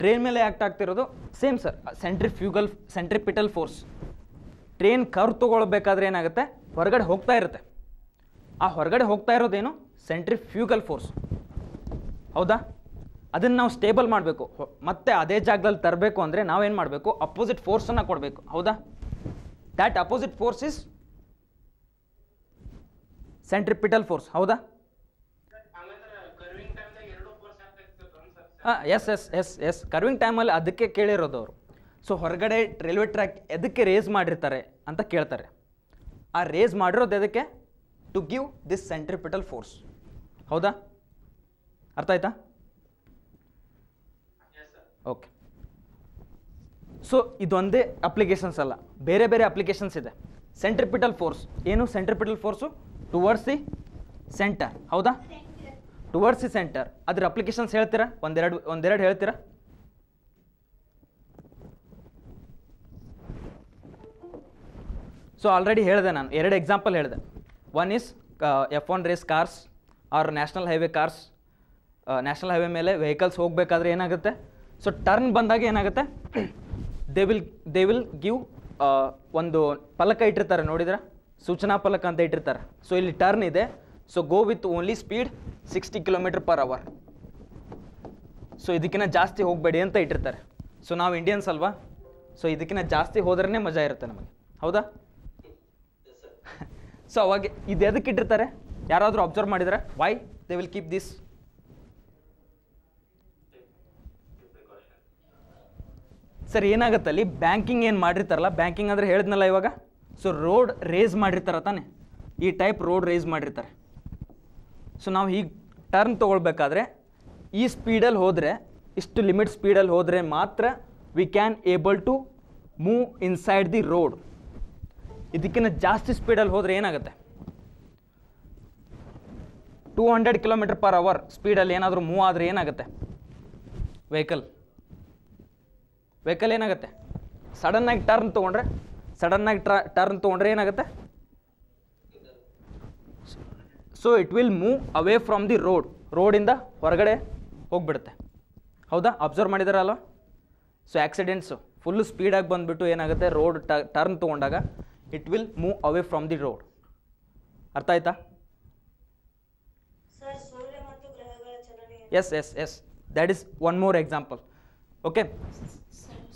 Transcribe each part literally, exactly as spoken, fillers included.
Train ಮೇಲೆ act ಆಗ್ತಿರೋದು same sir, centrifugal centripetal force. Train curve ತಗೊಳ್ಬೇಕಾದ್ರೆ ಏನಾಗುತ್ತೆ, ಹೊರಗಡೆ ಹೋಗ್ತಾ ಇರುತ್ತೆ. ಆ ಹೊರಗಡೆ ಹೋಗ್ತಾ ಇರೋದೇನು, ಸೆಂಟ್ರಿಫ್ಯೂಗಲ್ ಫೋರ್ಸ್. ಹೌದಾ, ಅದನ್ನು ನಾವು ಸ್ಟೇಬಲ್ ಮಾಡಬೇಕು ಮತ್ತೆ ಅದೇ ಜಾಗದಲ್ಲಿ ತರಬೇಕು ಅಂದರೆ ನಾವೇನು ಮಾಡಬೇಕು, ಅಪೋಸಿಟ್ ಫೋರ್ಸನ್ನು ಕೊಡಬೇಕು. ಹೌದಾ, that opposite force is centripetal force. ಹೌದಾ, ಹಾಂ, yes yes yes yes curving ಟೈಮಲ್ಲಿ ಅದಕ್ಕೆ ಕೇಳಿರೋದು ಅವರು. ಸೊ ಹೊರಗಡೆ ರೈಲ್ವೆ ಟ್ರ್ಯಾಕ್ ಎದಕ್ಕೆ ರೇಸ್ ಮಾಡಿರ್ತಾರೆ ಅಂತ ಕೇಳ್ತಾರೆ. ಆ ರೇಸ್ ಮಾಡಿರೋದು ಎದಕ್ಕೆ, to give this centripetal force. ಹೌದಾ, ಅರ್ಥ ಆಯ್ತಾ? ಓಕೆ, ಸೊ ಇದೊಂದೇ ಅಪ್ಲಿಕೇಶನ್ಸ್ ಅಲ್ಲ, ಬೇರೆ ಬೇರೆ ಅಪ್ಲಿಕೇಶನ್ಸ್ ಇದೆ. ಸೆಂಟ್ರಿಪಿಟಲ್ ಫೋರ್ಸ್ ಏನು, centripetal force towards the centre. ಹೌದಾ, ಟುವರ್ಡ್ಸ್ ದಿ ಸೆಂಟರ್. ಅದರ ಅಪ್ಲಿಕೇಶನ್ಸ್ ಹೇಳ್ತೀರಾ? ಒಂದೆರಡು ಒಂದೆರಡು ಹೇಳ್ತೀರಾ? ಸೊ ಆಲ್ರೆಡಿ ಹೇಳಿದೆ ನಾನು, ಎರಡು ಎಕ್ಸಾಂಪಲ್ ಹೇಳಿದೆ. One is F one race cars R national highway cars. National highway ಮೇಲೆ ವೆಹಿಕಲ್ಸ್ ಹೋಗಬೇಕಾದ್ರೆ ಏನಾಗುತ್ತೆ, ಸೊ ಟರ್ನ್ ಬಂದಾಗ ಏನಾಗುತ್ತೆ, they will they will give ಒಂದು ಫಲಕ ಇಟ್ಟಿರ್ತಾರೆ, ನೋಡಿದ್ರೆ ಸೂಚನಾ ಫಲಕ ಅಂತ ಇಟ್ಟಿರ್ತಾರೆ. ಸೊ ಇಲ್ಲಿ ಟರ್ನ್ ಇದೆ, so go with only speed sixty kilometre per hour. So ಇದಕ್ಕಿಂತ ಜಾಸ್ತಿ ಹೋಗಬೇಡಿ ಅಂತ ಇಟ್ಟಿರ್ತಾರೆ. ಸೊ ನಾವು ಇಂಡಿಯನ್ಸ್ ಅಲ್ವಾ, ಸೊ ಇದಕ್ಕಿಂತ ಜಾಸ್ತಿ ಹೋದ್ರೇ ಮಜಾ ಇರುತ್ತೆ ನಮಗೆ. ಹೌದಾ, ಸೊ ಅವಾಗ ಇದು ಎದಕ್ಕೆ ಇಟ್ಟಿರ್ತಾರೆ, ಯಾರಾದರೂ ಅಬ್ಸರ್ವ್ ಮಾಡಿದರೆ why they will keep this? Sir ಏನಾಗುತ್ತೆ, ಅಲ್ಲಿ ಬ್ಯಾಂಕಿಂಗ್ ಏನು ಮಾಡಿರ್ತಾರಲ್ಲ, ಬ್ಯಾಂಕಿಂಗ್ ಅಂದರೆ ಹೇಳಿದ್ನಲ್ಲ ಇವಾಗ, ಸೊ ರೋಡ್ ರೇಸ್ ಮಾಡಿರ್ತಾರ ತಾನೆ, ಈ ಟೈಪ್ ರೋಡ್ ರೇಸ್ ಮಾಡಿರ್ತಾರೆ. ಸೊ ನಾವು ಹೀಗೆ ಟರ್ನ್ ತೊಗೊಳ್ಬೇಕಾದ್ರೆ ಈ ಸ್ಪೀಡಲ್ಲಿ ಹೋದರೆ, ಇಷ್ಟು ಲಿಮಿಟ್ ಸ್ಪೀಡಲ್ಲಿ ಹೋದರೆ ಮಾತ್ರ we can able to move inside the road. ಇದಕ್ಕಿಂತ ಜಾಸ್ತಿ ಸ್ಪೀಡಲ್ಲಿ ಹೋದರೆ ಏನಾಗುತ್ತೆ, two hundred kilometre per hour ಸ್ಪೀಡಲ್ಲಿ ಏನಾದರೂ ಮೂವ್ ಆದರೆ ಏನಾಗುತ್ತೆ, ವೆಹಿಕಲ್ ವೆಹಿಕಲ್ ಏನಾಗುತ್ತೆ, ಸಡನ್ನಾಗಿ ಟರ್ನ್ ತೊಗೊಂಡ್ರೆ ಸಡನ್ನಾಗಿ ಟ್ರ ಟರ್ನ್ ತೊಗೊಂಡ್ರೆ ಏನಾಗುತ್ತೆ, so it will move away from the road, ರೋಡಿಂದ ಹೊರಗಡೆ ಹೋಗಿಬಿಡುತ್ತೆ. ಹೌದಾ, ಅಬ್ಸರ್ವ್ ಮಾಡಿದಾರಲ್ವ. ಸೊ ಆ್ಯಕ್ಸಿಡೆಂಟ್ಸು ಫುಲ್ಲು ಸ್ಪೀಡಾಗಿ ಬಂದುಬಿಟ್ಟು ಏನಾಗುತ್ತೆ, ರೋಡ್ ಟ ಟರ್ನ್ ತೊಗೊಂಡಾಗ it will move away from the road. ಅರ್ಥ ಆಯ್ತಾ? Yes yes yes that is one more example. Okay,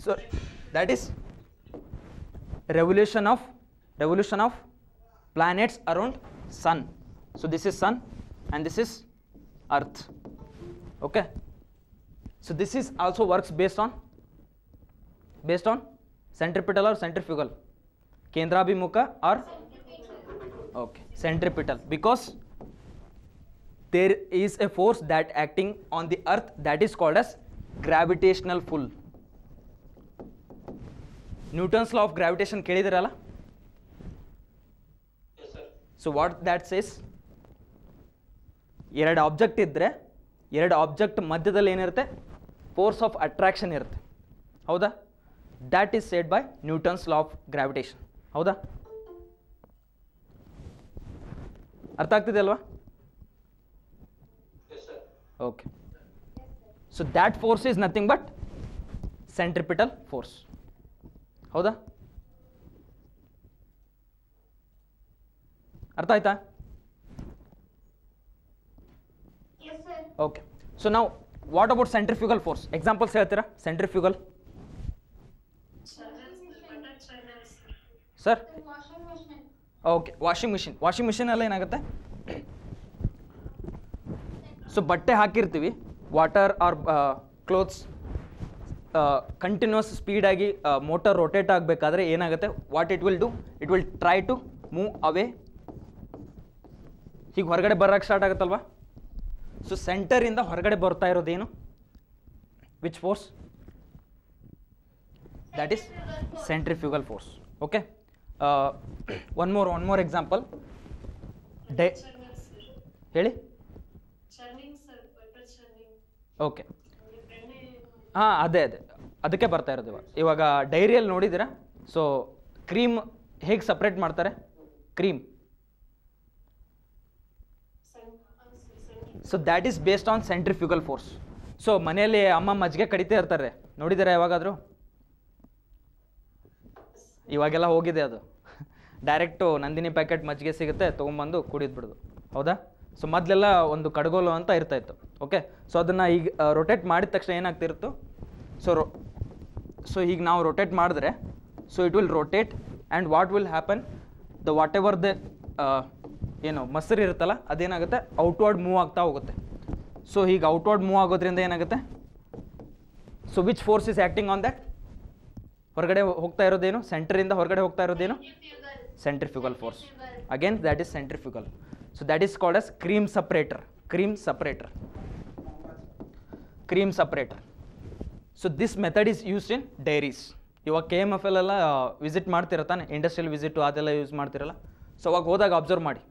so that is revolution of revolution of planets around sun. So this is sun and this is earth. Okay, so this is also works based on based on centripetal or centrifugal, kendrabhimukha or centripetal. Okay, centripetal, because there is a force that acting on the earth that is called as gravitational pull. Newton's law of gravitation kelidirala? Yes sir. So what that says, ಎರಡು object ಇದ್ದರೆ ಎರಡು object ಮಧ್ಯದಲ್ಲಿ ಏನಿರುತ್ತೆ, force of attraction ಇರುತ್ತೆ. ಹೌದಾ, that is said by Newton's law of gravitation. ಹೌದಾ, ಅರ್ಥ ಆಗ್ತಿದೆ ಅಲ್ವಾ? Okay, so that force is nothing but centripetal force. ಹೌದಾ, ಅರ್ಥ ಆಯ್ತಾ? ಓಕೆ, ಸೊ ನಾವು what about centrifugal force? Examples ಹೇಳ್ತೀರಾ centrifugal? Sir okay, washing machine. Washing ಮಿಷಿನಲ್ಲಿ ಏನಾಗುತ್ತೆ, ಸೊ ಬಟ್ಟೆ ಹಾಕಿರ್ತೀವಿ, ವಾಟರ್ ಆರ್ ಕ್ಲೋತ್ಸ್ ಕಂಟಿನ್ಯೂಸ್ ಸ್ಪೀಡಾಗಿ ಮೋಟರ್ ರೊಟೇಟ್ ಆಗಬೇಕಾದ್ರೆ ಏನಾಗುತ್ತೆ, what it will do, it will try to move away, ಹೀಗೆ ಹೊರಗಡೆ ಬರೋಕ್ಕೆ ಸ್ಟಾರ್ಟ್ ಆಗುತ್ತಲ್ವಾ. ಸೊ ಸೆಂಟರಿಂದ ಹೊರಗಡೆ ಬರ್ತಾ ಇರೋದೇನು, which force? That is centrifugal force. Okay, one more one more example. ಡೈ ಹೇಳಿ. ಓಕೆ, ಹಾಂ, ಅದೇ ಅದೇ ಅದಕ್ಕೆ ಬರ್ತಾ ಇರೋದು. ಇವಾಗ ಇವಾಗ ಡೈರಿಯಲ್ಲಿ ನೋಡಿದ್ದೀರಾ, ಸೊ ಕ್ರೀಮ್ ಹೇಗೆ ಸಪ್ರೇಟ್ ಮಾಡ್ತಾರೆ, cream. So that is based on centrifugal force. So ಮನೆಯಲ್ಲಿ ಅಮ್ಮ ಮಜ್ಜಿಗೆ ಕಡಿತಾ ಇರ್ತಾರೆ, ನೋಡಿದ್ದೀರಾ ಯಾವಾಗಾದರೂ? ಇವಾಗೆಲ್ಲ ಹೋಗಿದೆ ಅದು, ಡೈರೆಕ್ಟು ನಂದಿನಿ ಪ್ಯಾಕೆಟ್ ಮಜ್ಜಿಗೆ ಸಿಗುತ್ತೆ, ತೊಗೊಂಬಂದು ಕುಡಿದ್ಬಿಡೋದು, ಹೌದಾ? ಸೊ ಮೊದಲೆಲ್ಲ ಒಂದು ಕಡಗೋಲು ಅಂತ ಇರ್ತಾಯಿತ್ತು, ಓಕೆ? ಸೊ ಅದನ್ನು ಈಗ ರೊಟೇಟ್ ಮಾಡಿದ ತಕ್ಷಣ ಏನಾಗ್ತಿರುತ್ತೋ, ಸೊ ರೊ ಸೊ ಈಗ ನಾವು ರೊಟೇಟ್ ಮಾಡಿದ್ರೆ, so it will rotate and what will happen, the whatever the ಏನು ಮೊಸರು ಇರುತ್ತಲ್ಲ ಅದೇನಾಗುತ್ತೆ, ಔಟ್ವರ್ಡ್ ಮೂವ್ ಆಗ್ತಾ ಹೋಗುತ್ತೆ. ಸೊ ಹೀಗೆ ಔಟ್ವರ್ಡ್ ಮೂವ್ ಆಗೋದ್ರಿಂದ ಏನಾಗುತ್ತೆ, so which force is acting on that? ಹೊರಗಡೆ ಹೋಗ್ತಾ ಇರೋದೇನು, ಸೆಂಟ್ರಿಂದ ಹೊರಗಡೆ ಹೋಗ್ತಾ ಇರೋದೇನು? Centrifugal force. Again that is centrifugal. So that is called as cream separator. Cream separator. Cream separator. So this method is used in dairies. You are K M F L alla visit maartira tane, industrial visit adella use maartiralla. So avaga hodaga observe maadi.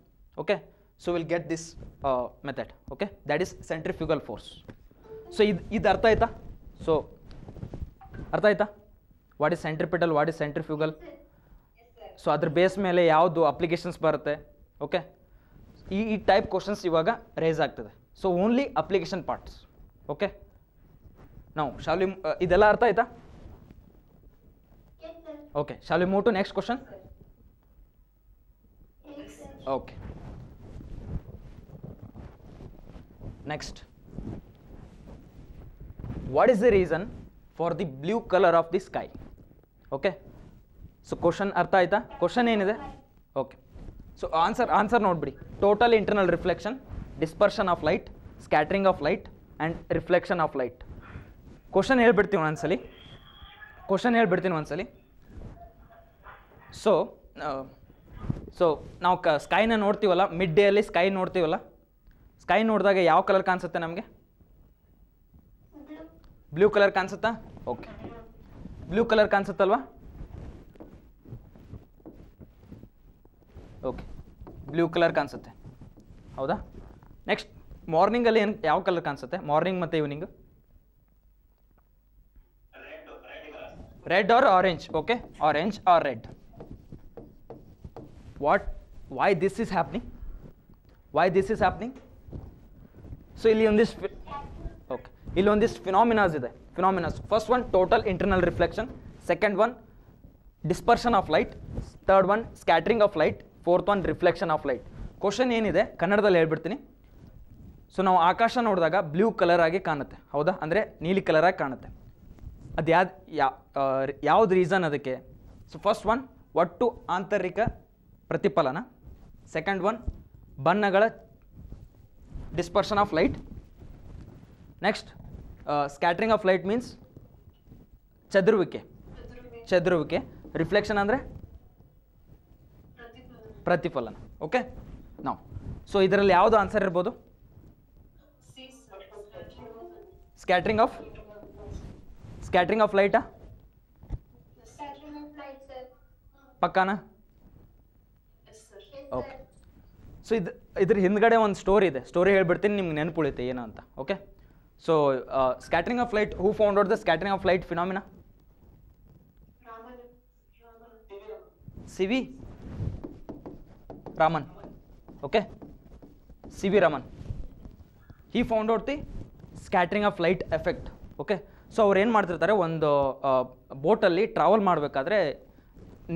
Okay. So we'll get this uh, method. Okay. That is centrifugal force. So id id artha aita. So artha aita. What is centripetal? What is centrifugal? So adr base mele yavdu applications barutte. Okay. ಈ type questions ಇವಾಗ raise ಆಗ್ತದೆ. So only application parts. Okay, ನಾವು ಶಾಲಿ ಇದೆಲ್ಲ ಅರ್ಥ ಆಯ್ತಾ? Okay, ಶಾಲಿ move to next question. Okay, next, what is the reason for the blue colour of the sky? Okay, so question ಅರ್ಥ ಆಯ್ತಾ? ಕ್ವಶನ್ ಏನಿದೆ? ಓಕೆ, ಸೊ ಆನ್ಸರ್ ಆನ್ಸರ್ ನೋಡ್ಬಿಡಿ. Total internal reflection, dispersion of light, scattering of light and reflection of light. Question ಹೇಳ್ಬಿಡ್ತೀವಿ ಒಂದ್ಸಲಿ, question ಹೇಳ್ಬಿಡ್ತೀನಿ ಒಂದ್ಸಲಿ. So so ನಾವು ಕ ಸ್ಕೈನ ನೋಡ್ತೀವಲ್ಲ, ಮಿಡ್ ಡೇಯಲ್ಲಿ ಸ್ಕೈ ನೋಡ್ತೀವಲ್ಲ, ಸ್ಕೈ ನೋಡಿದಾಗ ಯಾವ ಕಲರ್ ಕಾಣಿಸುತ್ತೆ ನಮಗೆ? ಬ್ಲೂ ಕಲರ್ ಕಾಣಿಸುತ್ತಾ? ಓಕೆ, ಬ್ಲೂ ಕಲರ್ ಕಾಣಿಸುತ್ತಲ್ವಾ? ಓಕೆ, ಬ್ಲೂ ಕಲರ್ ಕಾಣಿಸುತ್ತೆ, ಹೌದಾ? ನೆಕ್ಸ್ಟ್ ಮಾರ್ನಿಂಗಲ್ಲಿ ಏನು ಯಾವ ಕಲರ್ ಕಾಣಿಸುತ್ತೆ? ಮಾರ್ನಿಂಗ್ ಮತ್ತು evening red or orange. Okay, orange or red. What why this is happening? Why this is happening? So ಇಲ್ಲಿ ಒಂದಿಷ್ಟು ಓಕೆ ಇಲ್ಲಿ ಒಂದಿಷ್ಟು ಫಿನಾಮಿನಾಸ್ ಇದೆ, phenomenas. First one total internal reflection, second one dispersion of light, third one scattering of light, fourth one reflection of light. Question ಏನಿದೆ ಕನ್ನಡದಲ್ಲಿ ಹೇಳ್ಬಿಡ್ತೀನಿ. So ನಾವು ಆಕಾಶ ನೋಡಿದಾಗ ಬ್ಲೂ ಕಲರ್ ಆಗಿ ಕಾಣುತ್ತೆ, ಹೌದಾ? ಅಂದರೆ ನೀಲಿ ಕಲರಾಗಿ ಕಾಣುತ್ತೆ. ಅದು ಯಾವ್ದು ಯಾವ್ದು ರೀಸನ್ ಅದಕ್ಕೆ? ಸೊ ಫಸ್ಟ್ ಒನ್ ಒಟ್ಟು ಆಂತರಿಕ ಪ್ರತಿಫಲನ, ಸೆಕೆಂಡ್ ಒನ್ ಬಣ್ಣಗಳ dispersion of light, next scattering of light means ಚದುರುವಿಕೆ, ಚದುರುವಿಕೆ, ರಿಫ್ಲೆಕ್ಷನ್ ಅಂದರೆ ಪ್ರತಿಫಲನ. ಓಕೆ, ನಾವು ಸೊ ಇದರಲ್ಲಿ ಯಾವುದು ಆನ್ಸರ್ ಇರ್ಬೋದು? ಸ್ಕ್ಯಾಟ್ರಿಂಗ್ ಆಫ್ ಸ್ಕ್ಯಾಟ್ರಿಂಗ್ ಆಫ್ ಲೈಟಾ? ಪಕ್ಕಾನಾ? ಓಕೆ, ಸೊ ಇದು ಇದ್ರ ಹಿಂದ್ಗಡೆ ಒಂದು ಸ್ಟೋರಿ ಇದೆ, ಸ್ಟೋರಿ ಹೇಳ್ಬಿಡ್ತೀನಿ, ನಿಮ್ಗೆ ನೆನಪುಳಿತೆ ಏನು ಅಂತ. Okay, so scattering of light, who found out the scattering of light phenomena? C V Raman. Okay, C V Raman, he found out the scattering of light effect. Okay, so ಅವರು ಏನು ಮಾಡ್ತಿರ್ತಾರೆ, ಒಂದು ಬೋಟಲ್ಲಿ travel ಮಾಡಬೇಕಾದ್ರೆ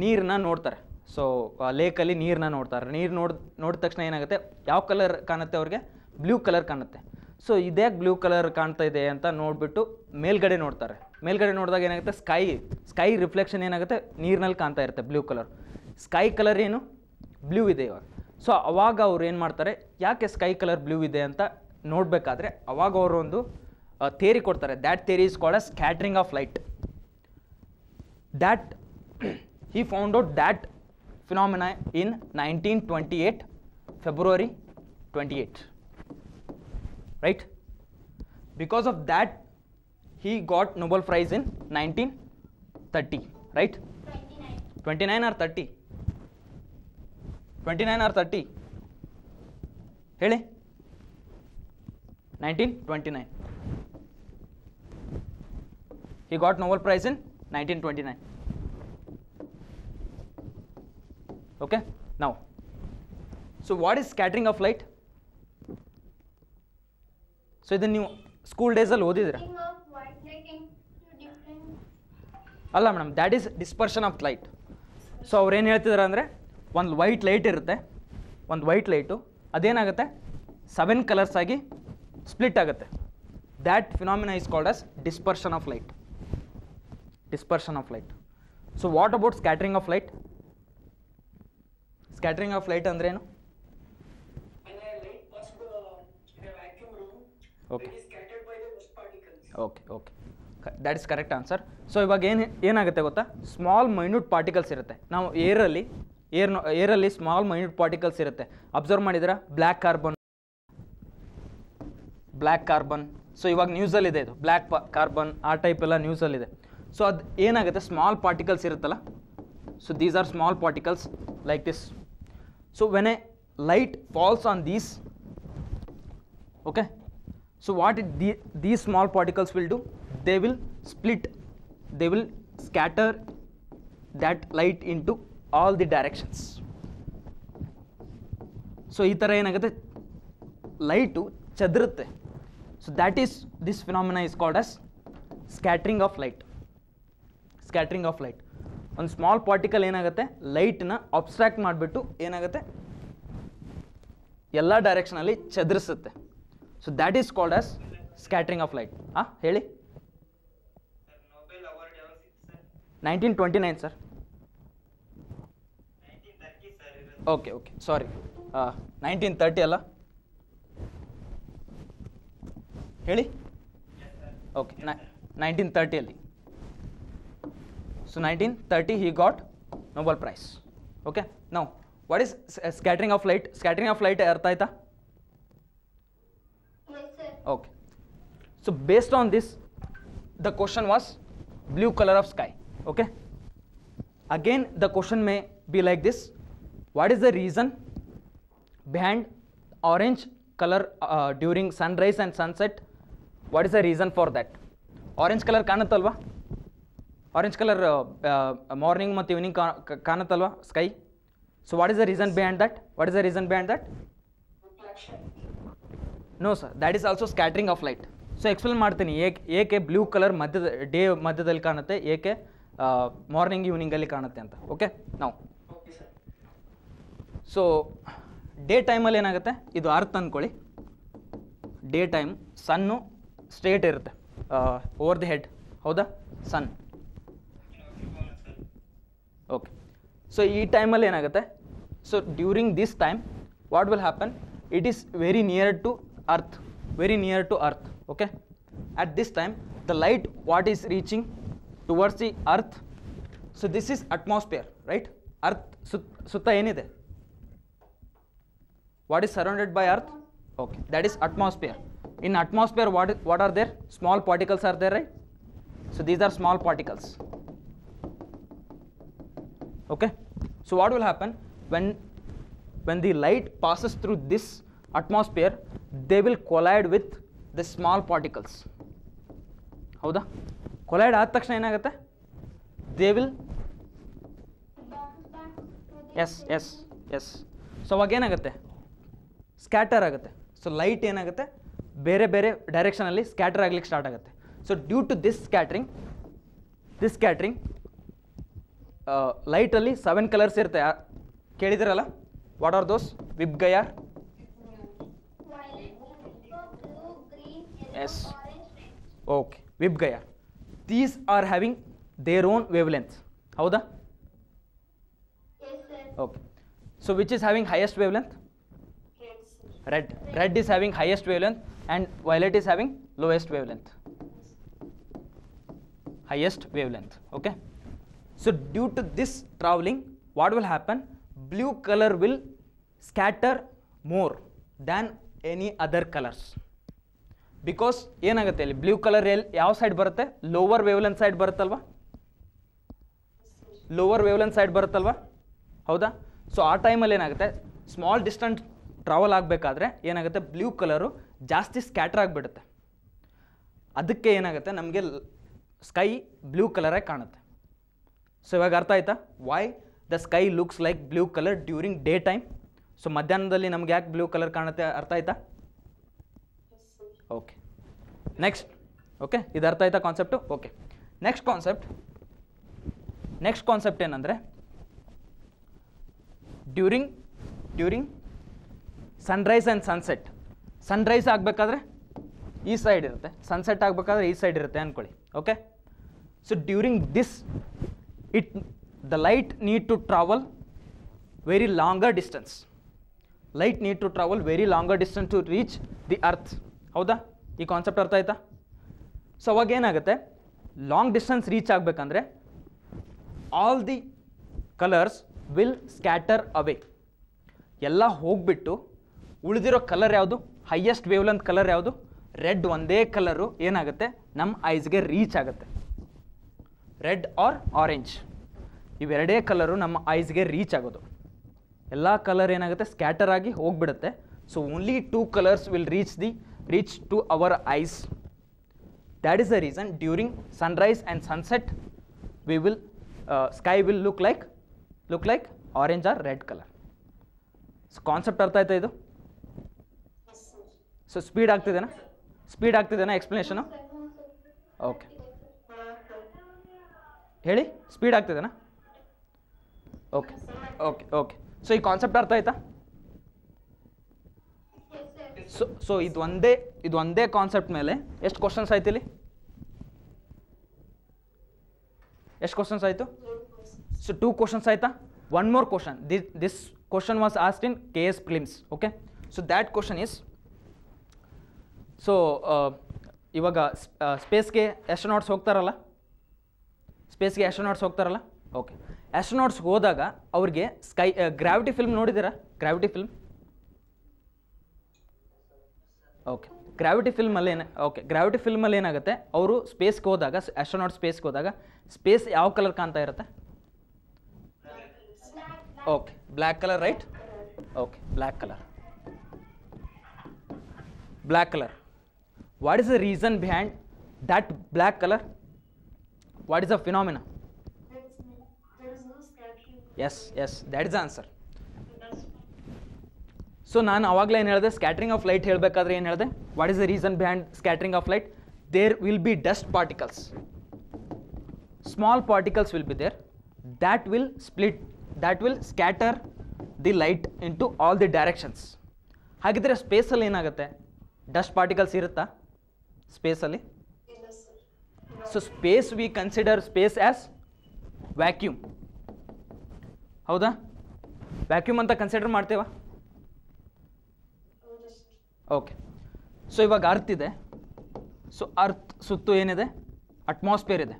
ನೀರನ್ನ ನೋಡ್ತಾರೆ. So ಲೇಕಲ್ಲಿ ನೀರನ್ನ ನೋಡ್ತಾರೆ, ನೀರು ನೋಡ್ ನೋಡಿದ ತಕ್ಷಣ ಏನಾಗುತ್ತೆ, ಯಾವ ಕಲರ್ ಕಾಣುತ್ತೆ ಅವ್ರಿಗೆ? ಬ್ಲೂ ಕಲರ್ ಕಾಣುತ್ತೆ. ಸೊ ಇದೇ ಬ್ಲೂ ಕಲರ್ ಕಾಣ್ತಾ ಇದೆ ಅಂತ ನೋಡಿಬಿಟ್ಟು ಮೇಲ್ಗಡೆ ನೋಡ್ತಾರೆ, ಮೇಲ್ಗಡೆ ನೋಡಿದಾಗ ಏನಾಗುತ್ತೆ, ಸ್ಕೈ ಸ್ಕೈ ರಿಫ್ಲೆಕ್ಷನ್ ಏನಾಗುತ್ತೆ, ನೀರಿನಲ್ಲಿ ಕಾಣ್ತಾ ಇರುತ್ತೆ ಬ್ಲೂ ಕಲರ್. ಸ್ಕೈ ಕಲರ್ ಏನು? ಬ್ಲೂ ಇದೆ ಇವಾಗ. ಸೊ ಅವಾಗ ಅವ್ರು ಏನು ಮಾಡ್ತಾರೆ, ಯಾಕೆ ಸ್ಕೈ ಕಲರ್ ಬ್ಲೂ ಇದೆ ಅಂತ ನೋಡಬೇಕಾದ್ರೆ ಅವಾಗ ಅವರು ಒಂದು ಥೇರಿ ಕೊಡ್ತಾರೆ. That theory is called as scattering of light. That he found out that phenomena in nineteen twenty eight February twenty eight right. Because of that he got Nobel prize in nineteen thirty right. Twenty nine or thirty twenty nine or thirty ಹೇಳಿ? Nineteen twenty nine he got Nobel prize in nineteen twenty nine. Okay, now so what is scattering of light? So ಇದನ್ನು ನೀವು school ಡೇಸಲ್ಲಿ ಓದಿದ್ರೆ ಅಲ್ಲ madam, that is dispersion of light. So ಅವ್ರೇನು ಹೇಳ್ತಿದ್ದಾರೆ ಅಂದರೆ ಒಂದು ವೈಟ್ ಲೈಟ್ ಇರುತ್ತೆ, ಒಂದು ವೈಟ್ ಲೈಟು ಅದೇನಾಗುತ್ತೆ ಸೆವೆನ್ ಕಲರ್ಸ್ ಆಗಿ ಸ್ಪ್ಲಿಟ್ ಆಗುತ್ತೆ. That phenomena is called as dispersion of light. Dispersion of light. So what about scattering of light? Scattering of light ಅಂದ್ರೇನು? Okay okay okay that is correct answer. So ಇವಾಗ ಏನು ಏನಾಗುತ್ತೆ ಗೊತ್ತಾ, small minute particles ಇರುತ್ತೆ. ನಾವು ಏರಲ್ಲಿ air ಏರಲ್ಲಿ small minute particles ಇರುತ್ತೆ. ಅಬ್ಸರ್ವ್ ಮಾಡಿದ್ರೆ black carbon, black carbon. So ಇವಾಗ ನ್ಯೂಸಲ್ಲಿದೆ ಇದು ಬ್ಲ್ಯಾಕ್ ಕಾರ್ಬನ್, ಆ ಟೈಪ್ ಎಲ್ಲ ನ್ಯೂಸಲ್ಲಿದೆ. ಸೊ ಅದು ಏನಾಗುತ್ತೆ ಸ್ಮಾಲ್ ಪಾರ್ಟಿಕಲ್ಸ್ ಇರುತ್ತಲ್ಲ, so these are small particles like this. So when a light falls on these, okay, so what it, the, these small particles will do, they will split, they will scatter that light into all the directions. So ee tara enagutte light chadrutte. So that is, this phenomena is called as scattering of light. Scattering of light. One small particle enagutte light na abstract madibittu enagutte ella direction alli chadrisutte. So that is called as scattering of light. Ah, heli. Sir, Nobel Award yavag siktu sir? nineteen twenty-nine sir. nineteen thirty sir. Okay, okay. Sorry. Ah, nineteen thirty alla. Heli. Yes sir. Okay. Yes, sir. nineteen thirty alli. So nineteen thirty he got Nobel Prize. Okay. Now, what is uh, scattering of light? Scattering of light artha aita? Okay, so based on this, the question was blue color of sky. Okay, again the question may be like this: what is the reason behind orange color uh, during sunrise and sunset? What is the reason for that? Orange color ಕಾಣುತ್ತಲ್ವಾ, orange color uh, uh, morning ಮತ್ತು evening ಕಾಣುತ್ತಲ್ವಾ sky. So what is the reason behind that? What is the reason behind that? Reflection. No sir, that is also scattering of light. So explain ಮಾಡ್ತೀನಿ, ಏಕೆ ಏಕೆ blue colour ಮಧ್ಯದ day ಮಧ್ಯದಲ್ಲಿ ಕಾಣುತ್ತೆ, ಏಕೆ morning ಈವ್ನಿಂಗಲ್ಲಿ ಕಾಣುತ್ತೆ ಅಂತ. ಓಕೆ ನಾವು, ಸೊ ಡೇ ಟೈಮಲ್ಲಿ ಏನಾಗುತ್ತೆ, ಇದು ಅರ್ತ್ ಅಂದ್ಕೊಳ್ಳಿ, ಡೇ ಟೈಮ್ ಸನ್ನು ಸ್ಟ್ರೇಟ್ ಇರುತ್ತೆ ಓವರ್ ದಿ ಹೆಡ್, ಹೌದಾ ಸನ್. ಓಕೆ, ಸೊ ಈ ಟೈಮಲ್ಲಿ ಏನಾಗುತ್ತೆ, so during this time what will happen, it is very near to earth, very near to earth. Okay, at this time the light what is reaching towards the earth, so this is atmosphere, right? Earth sutta enide, what is surrounded by earth? Okay, that is atmosphere. In atmosphere what what are there? Small particles are there, right? So these are small particles. Okay, so what will happen when when the light passes through this atmosphere, they will collide with the small particles, ಹೌದಾ? Collide ಆದ ತಕ್ಷಣ ಏನಾಗುತ್ತೆ, they will yes yes yes so ಅವಾಗ ಏನಾಗುತ್ತೆ scatter ಆಗುತ್ತೆ. So light ಏನಾಗುತ್ತೆ ಬೇರೆ ಬೇರೆ ಡೈರೆಕ್ಷನಲ್ಲಿ ಸ್ಕ್ಯಾಟರ್ ಆಗ್ಲಿಕ್ಕೆ ಸ್ಟಾರ್ಟ್ ಆಗುತ್ತೆ. So due to this scattering, this scattering ಲೈಟಲ್ಲಿ ಸೆವೆನ್ ಕಲರ್ಸ್ ಇರುತ್ತೆ, ಕೇಳಿದಿರಲ್ಲ? What are those? VIBGYOR, yes, okay, vibgaya. These are having their own wavelength, hauda? Yes sir. Okay, so which is having highest wavelength? Yes, red. Red is having highest wavelength and violet is having lowest wavelength, highest wavelength. Okay, so due to this traveling what will happen, blue color will scatter more than any other colors. Because ಏನಾಗುತ್ತೆ ಇಲ್ಲಿ blue colour ಎಲ್ಲಿ ಯಾವ side ಬರುತ್ತೆ, lower wavelength side ಬರುತ್ತಲ್ವಾ, lower wavelength side ಬರುತ್ತಲ್ವಾ, ಹೌದಾ? So ಆ ಟೈಮಲ್ಲಿ ಏನಾಗುತ್ತೆ, ಸ್ಮಾಲ್ ಡಿಸ್ಟೆನ್ಸ್ ಟ್ರಾವೆಲ್ ಆಗಬೇಕಾದ್ರೆ ಏನಾಗುತ್ತೆ, ಬ್ಲೂ ಕಲರು ಜಾಸ್ತಿ ಸ್ಕ್ಯಾಟರ್ ಆಗಿಬಿಡುತ್ತೆ. ಅದಕ್ಕೆ ಏನಾಗುತ್ತೆ, ನಮಗೆ ಸ್ಕೈ ಬ್ಲೂ ಕಲರಾಗಿ ಕಾಣುತ್ತೆ. ಸೊ ಇವಾಗ ಅರ್ಥ ಆಯ್ತಾ why the sky looks like blue colour during day time? So ಮಧ್ಯಾಹ್ನದಲ್ಲಿ ನಮ್ಗೆ ಯಾಕೆ ಬ್ಲೂ ಕಲರ್ ಕಾಣುತ್ತೆ, ಅರ್ಥ ಆಯ್ತಾ? ಓಕೆ, ನೆಕ್ಸ್ಟ್ ಓಕೆ ಇದು ಅರ್ಥ ಆಯ್ತಾ concept okay next concept next concept ಏನಂದರೆ during during sunrise and sunset sunrise ಆಗಬೇಕಾದ್ರೆ ಈ ಸೈಡ್ ಇರುತ್ತೆ ಸನ್ಸೆಟ್ ಆಗಬೇಕಾದ್ರೆ ಈ ಸೈಡ್ ಇರುತ್ತೆ ಅಂದ್ಕೊಳ್ಳಿ okay so during this it the light need to travel very longer distance light need to travel very longer distance to reach the earth ಹೌದಾ ಈ concept ಅರ್ಥ ಆಯ್ತಾ ಸೊ ಅವಾಗ ಏನಾಗುತ್ತೆ ಲಾಂಗ್ ಡಿಸ್ಟೆನ್ಸ್ ರೀಚ್ ಆಗಬೇಕಂದ್ರೆ all the colours will scatter away ಎಲ್ಲ ಹೋಗ್ಬಿಟ್ಟು ಉಳಿದಿರೋ ಕಲರ್ ಯಾವುದು ಹೈಯೆಸ್ಟ್ ವೇವ್ಲೆಂತ್ ಕಲರ್ ಯಾವುದು ರೆಡ್ ಒಂದೇ ಕಲರು ಏನಾಗುತ್ತೆ ನಮ್ಮ ಐಸ್ಗೆ ರೀಚ್ ಆಗುತ್ತೆ ರೆಡ್ ಆರ್ ಆರೆಂಜ್ ಇವೆರಡೇ ಕಲರು ನಮ್ಮ ಐಸ್ಗೆ ರೀಚ್ ಆಗೋದು ಎಲ್ಲ ಕಲರ್ ಏನಾಗುತ್ತೆ ಸ್ಕ್ಯಾಟರ್ ಆಗಿ ಹೋಗ್ಬಿಡುತ್ತೆ so only two colours will reach the reach to our eyes that is the reason during sunrise and sunset we will sky will look like look like orange or red colour so concept ಅರ್ಥ ಆಯ್ತಾ ಇದು so speed ಆಗ್ತಿದೆನಾ speed ಆಗ್ತಿದೆನಾ explanation okay ಹೇಳಿ speed ಆಗ್ತಿದೆನಾ okay okay okay so ಈ concept ಅರ್ಥ ಆಯ್ತಾ ಸೊ ಸೊ ಇದು ಒಂದೇ ಇದು ಒಂದೇ ಕಾನ್ಸೆಪ್ಟ್ ಮೇಲೆ ಎಷ್ಟು ಕ್ವಶನ್ಸ್ ಆಯ್ತು ಇಲ್ಲಿ ಎಷ್ಟು ಕ್ವಶನ್ಸ್ ಆಯಿತು ಸೊ ಟೂ ಕ್ವಶನ್ಸ್ ಆಯಿತಾ one more question this this question was asked in K S prelims okay so that question is so ಇವಾಗ ಸ್ಪೇಸ್ಗೆ ಆಸ್ಟ್ರೋನಾಟ್ಸ್ ಹೋಗ್ತಾರಲ್ಲ ಸ್ಪೇಸ್ಗೆ ಆಸ್ಟ್ರೋನಾಟ್ಸ್ ಹೋಗ್ತಾರಲ್ಲ ಓಕೆ ಆಸ್ಟ್ರೋನಾಟ್ಸ್ ಹೋದಾಗ ಅವ್ರಿಗೆ ಸ್ಕೈ ಗ್ರಾವಿಟಿ ಫಿಲ್ಮ್ ನೋಡಿದ್ದೀರಾ ಗ್ರಾವಿಟಿ ಫಿಲ್ಮ್ ಓಕೆ ಗ್ರಾವಿಟಿ ಫಿಲ್ಮಲ್ಲಿ ಏನ ಓಕೆ ಗ್ರಾವಿಟಿ ಫಿಲ್ಮಲ್ಲಿ ಏನಾಗುತ್ತೆ ಅವರು ಸ್ಪೇಸ್ಗೆ ಹೋದಾಗ ಆಸ್ಟ್ರೋನಾಟ್ ಸ್ಪೇಸ್ಗೆ ಹೋದಾಗ ಸ್ಪೇಸ್ ಯಾವ ಕಲರ್ ಕಾಣ್ತಾ ಇರುತ್ತೆ okay black colour right okay black colour black colour what is the reason behind that black colour what is the phenomena yes yes that is the answer so ನಾನು ಆವಾಗಲೇ ಏನು ಹೇಳಿದೆ scattering of light ಹೇಳಬೇಕಾದ್ರೆ ಏನು ಹೇಳಿದೆ what is the reason behind scattering of light there will be dust particles small particles will be there that will split that will scatter the light into all the directions ಹಾಗಿದ್ರೆ ಸ್ಪೇಸಲ್ಲಿ ಏನಾಗುತ್ತೆ dust particles ಇರುತ್ತಾ ಸ್ಪೇಸಲ್ಲಿ so space we consider space as vacuum ಹೌದಾ vacuum ಅಂತ consider ಮಾಡ್ತೇವಾ okay so ಇವಾಗ earth ಇದೆ ಸೊ ಅರ್ತ್ ಸುತ್ತು ಏನಿದೆ ಅಟ್ಮಾಸ್ಫಿಯರ್ ಇದೆ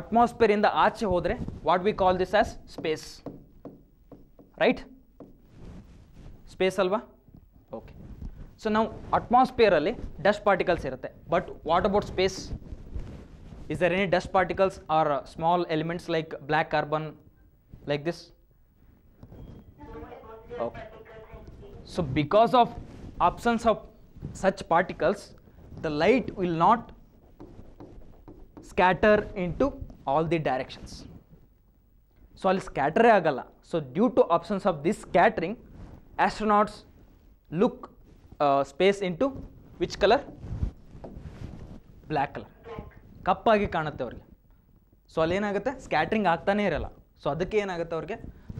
ಅಟ್ಮಾಸ್ಫಿಯರಿಂದ ಆಚೆ ಹೋದರೆ what we call this as space right space ಅಲ್ವಾ ಓಕೆ ಸೊ ನಾವು ಅಟ್ಮಾಸ್ಫಿಯರಲ್ಲಿ ಡಸ್ಟ್ ಪಾರ್ಟಿಕಲ್ಸ್ ಇರುತ್ತೆ but what about space is there any dust particles are small elements like black carbon like this okay So because of absence of such particles, the light will not scatter into all the directions. So all scatter agala. So due to absence of this scattering, astronauts look uh, space into which color? Black color. ಕಪ್ಪಾಗಿ ಕಾಣುತ್ತೆ ಅವರಿಗೆ. So ಅಲ್ಲಿ ಏನಾಗುತ್ತೆ scattering ಆಗ್ತಾನೆ ಇರಲ್ಲ. So ಅದಕ್ಕೆ ಏನಾಗುತ್ತೆ ಅವ್ರಿಗೆ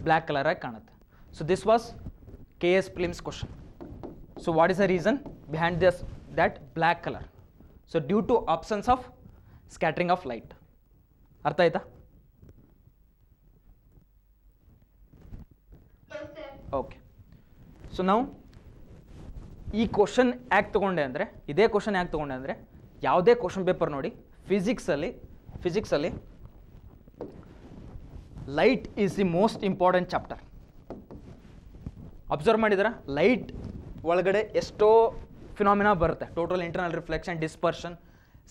ಬ್ಲ್ಯಾಕ್ ಕಲರ್ ಆಗಿ ಕಾಣುತ್ತೆ. So this was K S prelims question. So what is the reason behind this that black color? So due to absence of scattering of light. Artha aita? Okay. So now ee question act tagonde andre ide question act tagonde andre yavade question paper nodi physics alli physics alli light is the most important chapter. Observe ಮಾಡಿದ್ರೆ light ಒಳಗಡೆ ಎಷ್ಟೋ phenomena ಬರುತ್ತೆ total internal reflection dispersion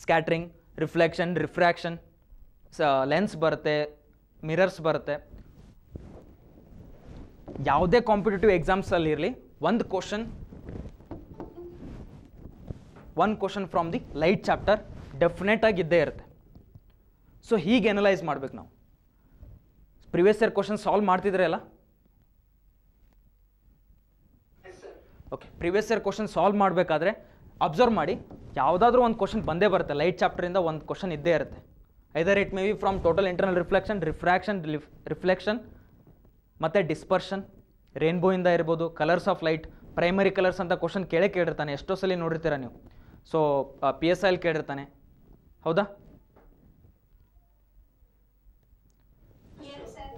scattering reflection refraction lens ಬರುತ್ತೆ mirrors ಬರುತ್ತೆ ಯಾವುದೇ competitive ಎಕ್ಸಾಮ್ಸಲ್ಲಿ ಇರಲಿ ಒಂದು question one question from the light chapter ಡೆಫಿನೆಟಾಗಿ ಇದ್ದೇ ಇರುತ್ತೆ ಸೊ ಹೀಗೆ ಅನಲೈಸ್ ಮಾಡ್ಬೇಕು ನಾವು ಪ್ರಿವಿಯಸ್ ಇಯರ್ ಕ್ವಶನ್ ಸಾಲ್ವ್ ಮಾಡ್ತಿದ್ರೆ ಅಲ್ಲ okay previous year question solve ಮಾಡಬೇಕಾದ್ರೆ ಅಬ್ಸರ್ವ್ ಮಾಡಿ ಯಾವುದಾದ್ರೂ ಒಂದು ಕ್ವಶನ್ ಬಂದೇ ಬರುತ್ತೆ. ಲೈಟ್ ಚಾಪ್ಟರಿಂದ ಒಂದು ಕ್ವಶನ್ ಇದ್ದೇ ಇರುತ್ತೆ. Either it may be from total internal reflection, refraction, reflection ಮತ್ತು ಡಿಸ್ಪರ್ಷನ್, ರೇನ್ಬೋಯಿಂದ ಇರ್ಬೋದು, colours of light, primary colours ಅಂತ ಕ್ವಶನ್ ಕೇಳೇ ಕೇಳಿರ್ತಾನೆ. ಎಷ್ಟೋ ಸಲ ನೋಡಿರ್ತೀರ ನೀವು. ಸೊ ಪಿ ಎಸ್ ಐ ಎಲ್ಲಿ ಕೇಳಿರ್ತಾನೆ, ಹೌದಾ?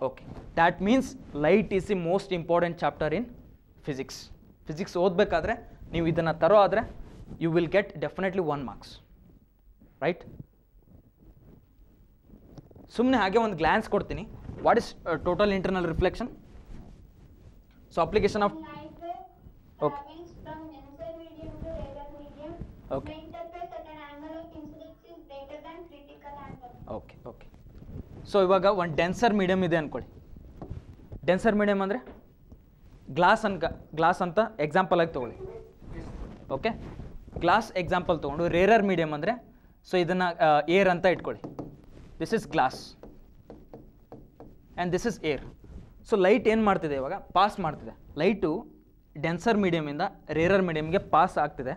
Okay, that means light is the most important chapter in physics. Physics ಓದಬೇಕಾದ್ರೆ ನೀವು ಇದನ್ನು ತರೋ ಆದರೆ you will get definitely one marks, right? ಸುಮ್ಮನೆ ಹಾಗೆ ಒಂದು ಗ್ಲಾನ್ಸ್ ಕೊಡ್ತೀನಿ. What is total internal reflection? So application of okay okay okay okay so ಇವಾಗ ಒಂದು ಡೆನ್ಸರ್ ಮೀಡಿಯಮ್ ಇದೆ ಅಂದ್ಕೊಳ್ಳಿ. ಡೆನ್ಸರ್ ಮೀಡಿಯಮ್ ಅಂದರೆ ಗ್ಲಾಸ್ ಅನ್ಕ ಗ್ಲಾಸ್ ಅಂತ ಎಕ್ಸಾಂಪಲ್ ಆಗಿ ತೊಗೊಳ್ಳಿ. ಓಕೆ, ಗ್ಲಾಸ್ ಎಕ್ಸಾಂಪಲ್ ತೊಗೊಂಡು ರೇರರ್ ಮೀಡಿಯಮ್ ಅಂದರೆ, ಸೊ ಇದನ್ನು ಏರ್ ಅಂತ ಇಟ್ಕೊಳ್ಳಿ. This is glass and this is air. So light ಏನು ಮಾಡ್ತಿದೆ ಇವಾಗ? ಪಾಸ್ ಮಾಡ್ತಿದೆ. ಲೈಟು ಡೆನ್ಸರ್ ಮೀಡಿಯಮಿಂದ ರೇರರ್ ಮೀಡಿಯಮ್ಗೆ ಪಾಸ್ ಆಗ್ತಿದೆ.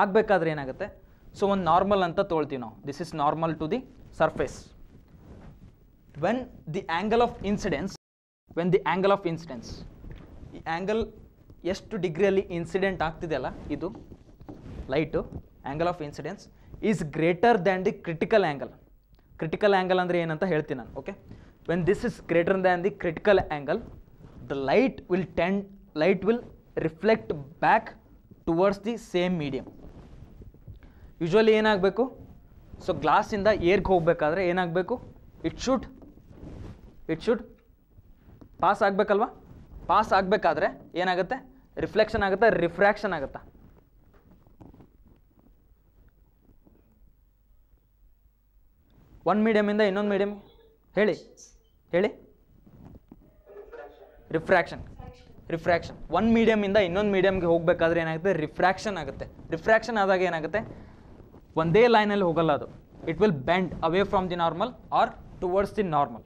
ಆಗಬೇಕಾದ್ರೆ ಏನಾಗುತ್ತೆ? ಸೊ ಒಂದು ನಾರ್ಮಲ್ ಅಂತ ತೊಗೊಳ್ತೀವಿ ನಾವು. This is normal to the surface. when the angle of incidence when the angle of incidence the angle ಎಷ್ಟು ಡಿಗ್ರಿಯಲ್ಲಿ ಇನ್ಸಿಡೆಂಟ್ ಆಗ್ತಿದೆಯಲ್ಲ, ಇದು light angle of incidence is greater than the critical angle. Critical angle ಅಂದರೆ ಏನಂತ ಹೇಳ್ತೀನಿ ನಾನು. Okay, when this is greater than the critical angle the light will tend light will reflect back towards the same medium. Usually ಏನಾಗಬೇಕು? So ಗ್ಲಾಸಿಂದ ಏರ್ಗೆ ಹೋಗಬೇಕಾದ್ರೆ ಏನಾಗಬೇಕು? It should it should pass ಆಗಬೇಕಲ್ವಾ? ಪಾಸ್ ಆಗಬೇಕಾದ್ರೆ ಏನಾಗುತ್ತೆ? ರಿಫ್ಲೆಕ್ಷನ್ ಆಗುತ್ತೆ, ರಿಫ್ರಾಕ್ಷನ್ ಆಗುತ್ತೆ. ಒಂದು ಮೀಡಿಯಮಿಂದ ಇನ್ನೊಂದು ಮೀಡಿಯಮ್ ಹೇಳಿ ಹೇಳಿ ರಿಫ್ರಾಕ್ಷನ್ ರಿಫ್ರಾಕ್ಷನ್ ಒಂದು ಮೀಡಿಯಮಿಂದ ಇನ್ನೊಂದು ಮೀಡಿಯಮ್ಗೆ ಹೋಗಬೇಕಾದ್ರೆ ಏನಾಗುತ್ತೆ? ರಿಫ್ರಾಕ್ಷನ್ ಆಗುತ್ತೆ. ರಿಫ್ರಾಕ್ಷನ್ ಆದಾಗ ಏನಾಗುತ್ತೆ? ಒಂದೇ ಲೈನಲ್ಲಿ ಹೋಗಲ್ಲ ಅದು. It will bend away from the normal or towards the normal,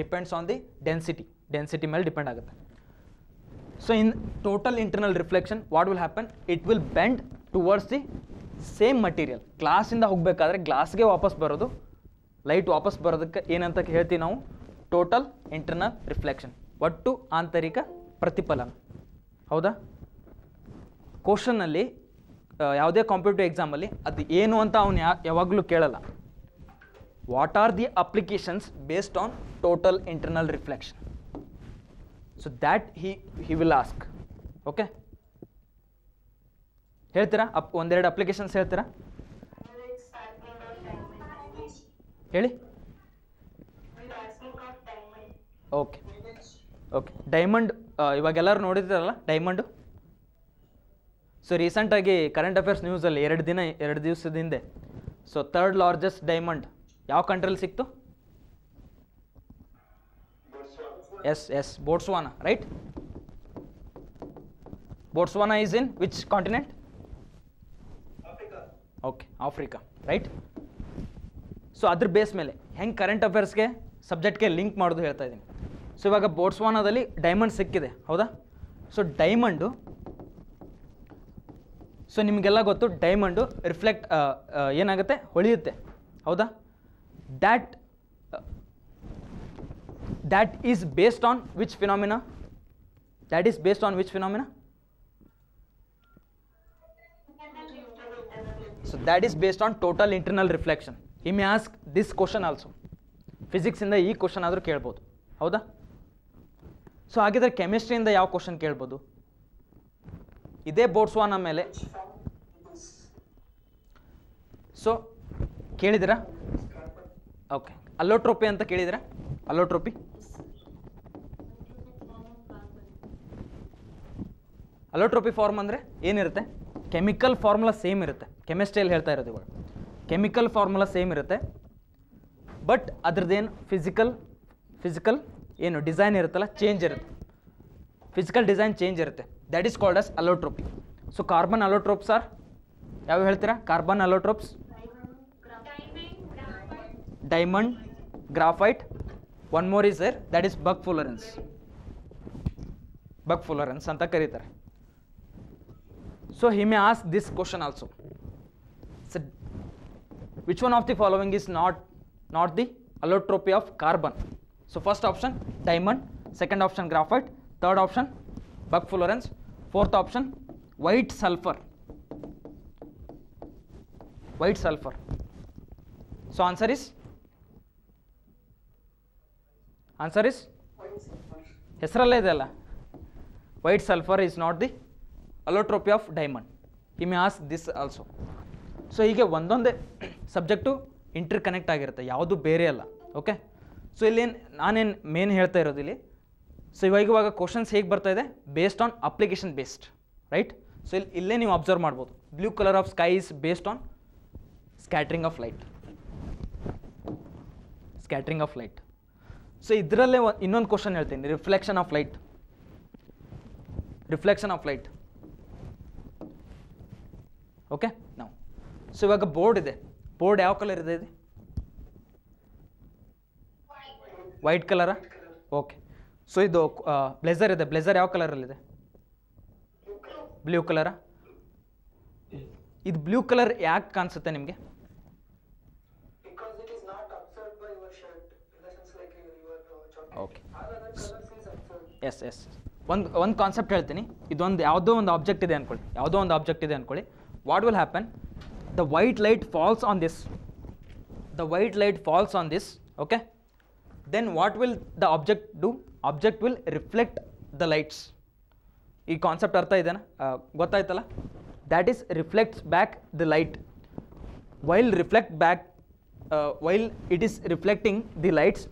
depends on the density. Density ಮೇಲೆ ಡಿಪೆಂಡ್ ಆಗುತ್ತೆ. So in total internal reflection what will happen? It will bend towards the same material. ಗ್ಲಾಸಿಂದ ಹೋಗಬೇಕಾದ್ರೆ ಗ್ಲಾಸ್ಗೆ ವಾಪಸ್ ಬರೋದು, light ವಾಪಸ್ ಬರೋದಕ್ಕೆ ಏನಂತ ಹೇಳ್ತೀವಿ ನಾವು? ಟೋಟಲ್ ಇಂಟರ್ನಲ್ ರಿಫ್ಲೆಕ್ಷನ್, ಒಟ್ಟು ಆಂತರಿಕ ಪ್ರತಿಫಲನ, ಹೌದಾ? ಕ್ವಶನಲ್ಲಿ ಯಾವುದೇ ಕಾಂಪಿಟೇಟಿವ್ ಎಕ್ಸಾಮಲ್ಲಿ ಅದು ಏನು ಅಂತ ಅವನು ಯಾ ಯಾವಾಗಲೂ ಕೇಳಲ್ಲ. What are the applications based on total internal reflection? So that he he will ask. Okay, ಹೇಳ್ತೀರಾ? ಅಪ್ ಒಂದೆರಡು ಅಪ್ಲಿಕೇಶನ್ಸ್ ಹೇಳ್ತೀರಾ? ಹೇಳಿ. ಓಕೆ ಓಕೆ ಡೈಮಂಡ್ ಇವಾಗೆಲ್ಲರೂ ನೋಡಿದ್ದೀರಲ್ಲ ಡೈಮಂಡು. ಸೊ ರೀಸೆಂಟಾಗಿ ಕರೆಂಟ್ ಅಫೇರ್ಸ್ ನ್ಯೂಸಲ್ಲಿ ಎರಡು ದಿನ ಎರಡು ದಿವಸದ ಹಿಂದೆ ಸೊ ಥರ್ಡ್ ಲಾರ್ಜೆಸ್ಟ್ ಡೈಮಂಡ್ ಯಾವ ಕಂಟ್ರಿಯಲ್ಲಿ ಸಿಕ್ತು? Yes yes Botswana, right? Botswana is in which continent? Okay, Africa, right? So ಅದ್ರ ಬೇಸ್ ಮೇಲೆ ಹೆಂಗೆ ಕರೆಂಟ್ ಅಫೇರ್ಸ್ಗೆ ಸಬ್ಜೆಕ್ಟ್ಗೆ ಲಿಂಕ್ ಮಾಡೋದು ಹೇಳ್ತಾ ಇದ್ದೀನಿ. ಸೊ ಇವಾಗ ಬೋಟ್ಸ್ವಾನಾದಲ್ಲಿ ಡೈಮಂಡ್ ಸಿಕ್ಕಿದೆ, ಹೌದಾ? ಸೊ ಡೈಮಂಡು ಸೊ ನಿಮಗೆಲ್ಲ ಗೊತ್ತು, ಡೈಮಂಡು ರಿಫ್ಲೆಕ್ಟ್ ಏನಾಗುತ್ತೆ? ಹೊಳೆಯುತ್ತೆ, ಹೌದಾ? That that is based on which phenomena? That is based on which phenomena? So that is based on total internal reflection. He may ask this question also. ಫಿಸಿಕ್ಸಿಂದ ಈ question ಆದರೂ ಕೇಳ್ಬೋದು, ಹೌದಾ? ಸೊ ಹಾಗಿದ್ರೆ ಕೆಮಿಸ್ಟ್ರಿಯಿಂದ ಯಾವ ಕ್ವಶನ್ ಕೇಳ್ಬೋದು? ಇದೇ ಬೋಟ್ಸ್ವಾನಾ ಮೇಲೆ ಸೊ ಕೇಳಿದಿರಾ? ಓಕೆ, ಅಲ್ಲೋಟ್ರೋಪಿ ಅಂತ ಕೇಳಿದಿರಾ? ಅಲ್ಲೋಟ್ರೋಪಿ ಅಲ್ಲೋಟ್ರೋಪಿ ಫಾರ್ಮ್ ಅಂದರೆ ಏನಿರುತ್ತೆ? ಕೆಮಿಕಲ್ ಫಾರ್ಮುಲಾ ಸೇಮ್ ಇರುತ್ತೆ. ಕೆಮಿಸ್ಟ್ರಿಯಲ್ಲಿ ಹೇಳ್ತಾ ಇರೋದು ಇವಾಗ ಕೆಮಿಕಲ್ ಫಾರ್ಮುಲಾ ಸೇಮ್ ಇರುತ್ತೆ, ಬಟ್ ಅದ್ರದ್ದೇನು ಫಿಸಿಕಲ್ ಫಿಸಿಕಲ್ ಏನು ಡಿಸೈನ್ ಇರುತ್ತಲ್ಲ, ಚೇಂಜ್ ಇರುತ್ತೆ. ಫಿಸಿಕಲ್ ಡಿಸೈನ್ ಚೇಂಜ್ ಇರುತ್ತೆ. That is called as allotropy. So carbon allotropes are ಯಾವ ಹೇಳ್ತೀರಾ? Carbon allotropes, diamond, graphite, one more is there, that is buckminsterfullerenes. Buckminsterfullerenes ಅಂತ ಕರೀತಾರೆ. So he may ask this question also. Which one of the following is not not the allotropy of carbon? So first option diamond, second option graphite, third option buckminsterfullerene, fourth option white sulfur. White sulfur. So answer is answer is white sulfur. Hesaralle idella. White sulfur is not the allotropy of diamond. He may ask this also. So hige ondonde subject interconnect ಆಗಿರುತ್ತೆ, ಯಾವುದು ಬೇರೆ ಅಲ್ಲ. Okay, so ಇಲ್ಲೇನು ನಾನೇನು main ಹೇಳ್ತಾ ಇರೋದು ಇಲ್ಲಿ, so ಇವಾಗ ಇವಾಗ ಕ್ವಶನ್ಸ್ ಹೇಗೆ ಬರ್ತಾ ಇದೆ, based on application based, right? So ಇಲ್ಲಿ ಇಲ್ಲೇ ನೀವು ಅಬ್ಸರ್ವ್ ಮಾಡ್ಬೋದು, blue colour of sky is based on scattering of light, scattering of light. So ಇದರಲ್ಲೇ ಇನ್ನೊಂದು ಕ್ವಶನ್ ಹೇಳ್ತೀನಿ, reflection of light, reflection of light. Okay, ನಾವು ಸೊ ಇವಾಗ ಬೋರ್ಡ್ ಇದೆ, ಬೋರ್ಡ್ ಯಾವ ಕಲರ್ ಇದೆ? ವೈಟ್ ಕಲರಾ? ಓಕೆ, ಸೊ ಇದು ಬ್ಲೇಸರ್ ಇದೆ, ಬ್ಲೇಸರ್ ಯಾವ ಕಲರಲ್ಲಿದೆ? ಬ್ಲೂ ಕಲರಾ? ಇದು ಬ್ಲೂ ಕಲರ್ ಯಾಕೆ ಕಾಣಿಸುತ್ತೆ ನಿಮಗೆ? ಓಕೆ, ಎಸ್ ಎಸ್ ಒಂದು ಒಂದು ಕಾನ್ಸೆಪ್ಟ್ ಹೇಳ್ತೀನಿ. ಇದೊಂದು ಯಾವುದೋ ಒಂದು ಆಬ್ಜೆಕ್ಟ್ ಇದೆ ಅಂದ್ಕೊಳ್ಳಿ, ಯಾವುದೋ ಒಂದು ಆಬ್ಜೆಕ್ಟ್ ಇದೆ ಅಂದ್ಕೊಳ್ಳಿ. What will happen? The white light falls on this, the white light falls on this, okay? Then what will the object do? Object will reflect the lights. Ee concept artha idena, gottaytalla? That is reflects back the light. While reflect back, uh, while it is reflecting the lights,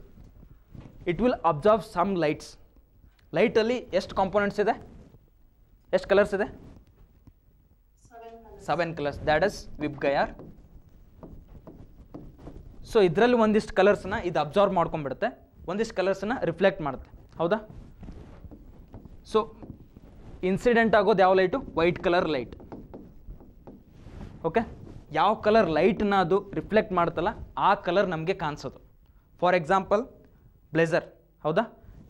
it will absorb some lights. Light alli ಎಷ್ಟು components ide, ಎಷ್ಟು colors ide? Seven colors, that is VIBGYOR. So ಇದರಲ್ಲಿ ಒಂದಿಷ್ಟು ಕಲರ್ಸ್ನ ಇದು absorb ಮಾಡ್ಕೊಂಡ್ಬಿಡುತ್ತೆ, ಒಂದಿಷ್ಟು ಕಲರ್ಸ್ನ reflect ಮಾಡುತ್ತೆ, ಹೌದಾ? So incident ಆಗೋದು ಯಾವ light? White colour light. Okay, ಯಾವ ಕಲರ್ ಲೈಟ್ನ ಅದು ರಿಫ್ಲೆಕ್ಟ್ ಮಾಡುತ್ತಲ್ಲ ಆ ಕಲರ್ ನಮಗೆ ಕಾಣಿಸೋದು. ಫಾರ್ ಎಕ್ಸಾಂಪಲ್ ಬ್ಲೇಸರ್, ಹೌದಾ?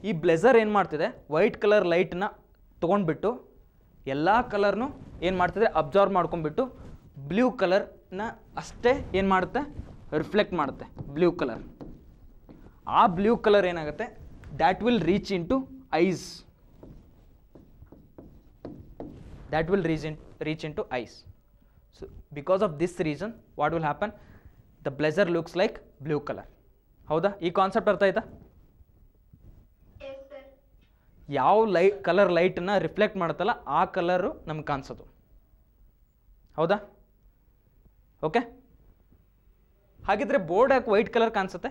ಈ ಬ್ಲೇಸರ್ ಏನು ಮಾಡ್ತಿದೆ? ವೈಟ್ ಕಲರ್ ಲೈಟ್ನ ತೊಗೊಂಡ್ಬಿಟ್ಟು ಎಲ್ಲ ಕಲರ್ನು ಏನು ಮಾಡ್ತಿದ್ರೆ ಅಬ್ಸಾರ್ವ್ ಮಾಡ್ಕೊಂಡ್ಬಿಟ್ಟು ಬ್ಲೂ ಕಲರ್ನ ಅಷ್ಟೇ ಏನು ಮಾಡುತ್ತೆ? ರಿಫ್ಲೆಕ್ಟ್ ಮಾಡುತ್ತೆ ಬ್ಲೂ ಕಲರ್. ಆ ಬ್ಲೂ ಕಲರ್ ಏನಾಗುತ್ತೆ? That will reach in to eyes, that will reach in reach in to eyes. So because of this reason what will happen? The blazer looks like blue colour, ಹೌದಾ? ಈ concept ಅರ್ಥ ಆಯ್ತಾ? ಯಾವ ಲೈ colour ಲೈಟನ್ನು reflect ಮಾಡುತ್ತಲ್ಲ ಆ colour ನಮ್ಗೆ ಕಾಣಿಸೋದು, ಹೌದಾ? ಓಕೆ, ಹಾಗಿದ್ರೆ ಬೋರ್ಡ್ ಯಾಕೆ ವೈಟ್ ಕಲರ್ ಕಾಣಿಸುತ್ತೆ?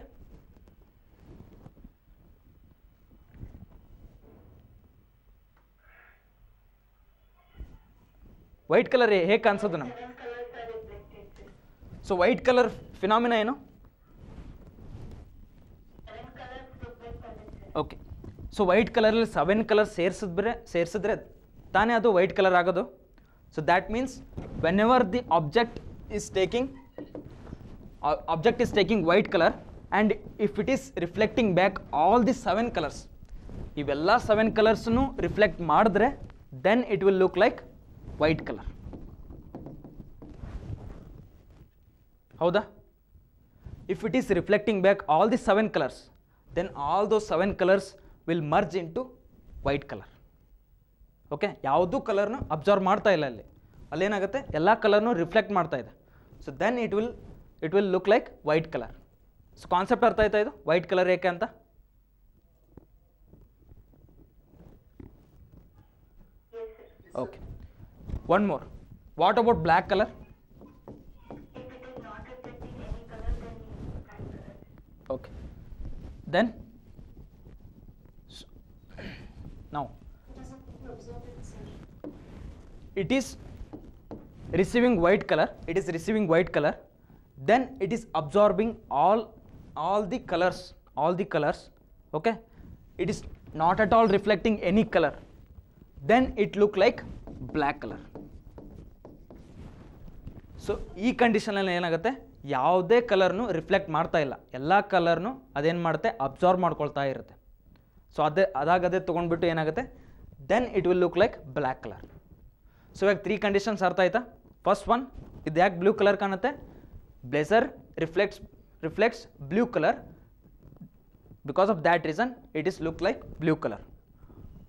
ವೈಟ್ ಕಲರ್ ಹೇಗೆ ಕಾಣಿಸೋದು ನಮ್ಗೆ? ಸೊ ವೈಟ್ ಕಲರ್ ಫಿನಾಮಿನಾ ಏನು? ಓಕೆ, ಸೊ ವೈಟ್ ಕಲರಲ್ಲಿ ಸೆವೆನ್ ಕಲರ್ ಸೇರಿಸಿದ್ರೆ ಸೇರಿಸಿದ್ರೆ ತಾನೇ ಅದು ವೈಟ್ ಕಲರ್ ಆಗೋದು. So that means whenever the object is taking object is taking white colour and if it is reflecting back all the seven colours, ಇವೆಲ್ಲ seven ಕಲರ್ಸನ್ನು reflect ಮಾಡಿದ್ರೆ then it will look like white colour, ಹೌದಾ? If it is reflecting back all the seven colours then all those seven colours will merge into white color. Okay, ಯಾವುದು ಕಲರ್ನು observe ಮಾಡ್ತಾ ಇಲ್ಲ, ಅಲ್ಲಿ ಅಲ್ಲೇನಾಗುತ್ತೆ? ಎಲ್ಲ ಕಲರ್ನು reflect ಮಾಡ್ತಾ ಇದೆ. So then it will it will look like white colour. So concept ಅರ್ಥ ಆಯ್ತಾ ಇದು ವೈಟ್ ಕಲರ್ ಏಕೆ ಅಂತ? Okay, one more. What about black colour? Okay, then now it is receiving white color, it is receiving white color, then it is absorbing all all the colors, all the colors, okay? It is not at all reflecting any color, then it look like black color. So ee condition alli enagutte? Yavade color nu reflect marta illa, ella color nu aden madutte? Absorb madkolta irutte. So ಅದೇ ಅದಾಗದೇ ತೊಗೊಂಡ್ಬಿಟ್ಟು ಏನಾಗುತ್ತೆ? Then it will look like black colour. So ಇವಾಗ three conditions ಅರ್ಥ ಆಯ್ತಾ? First one, ಇದು ಯಾಕೆ blue colour ಕಾಣುತ್ತೆ? Blazer reflects reflects blue color. Because of that reason, it is look like blue color.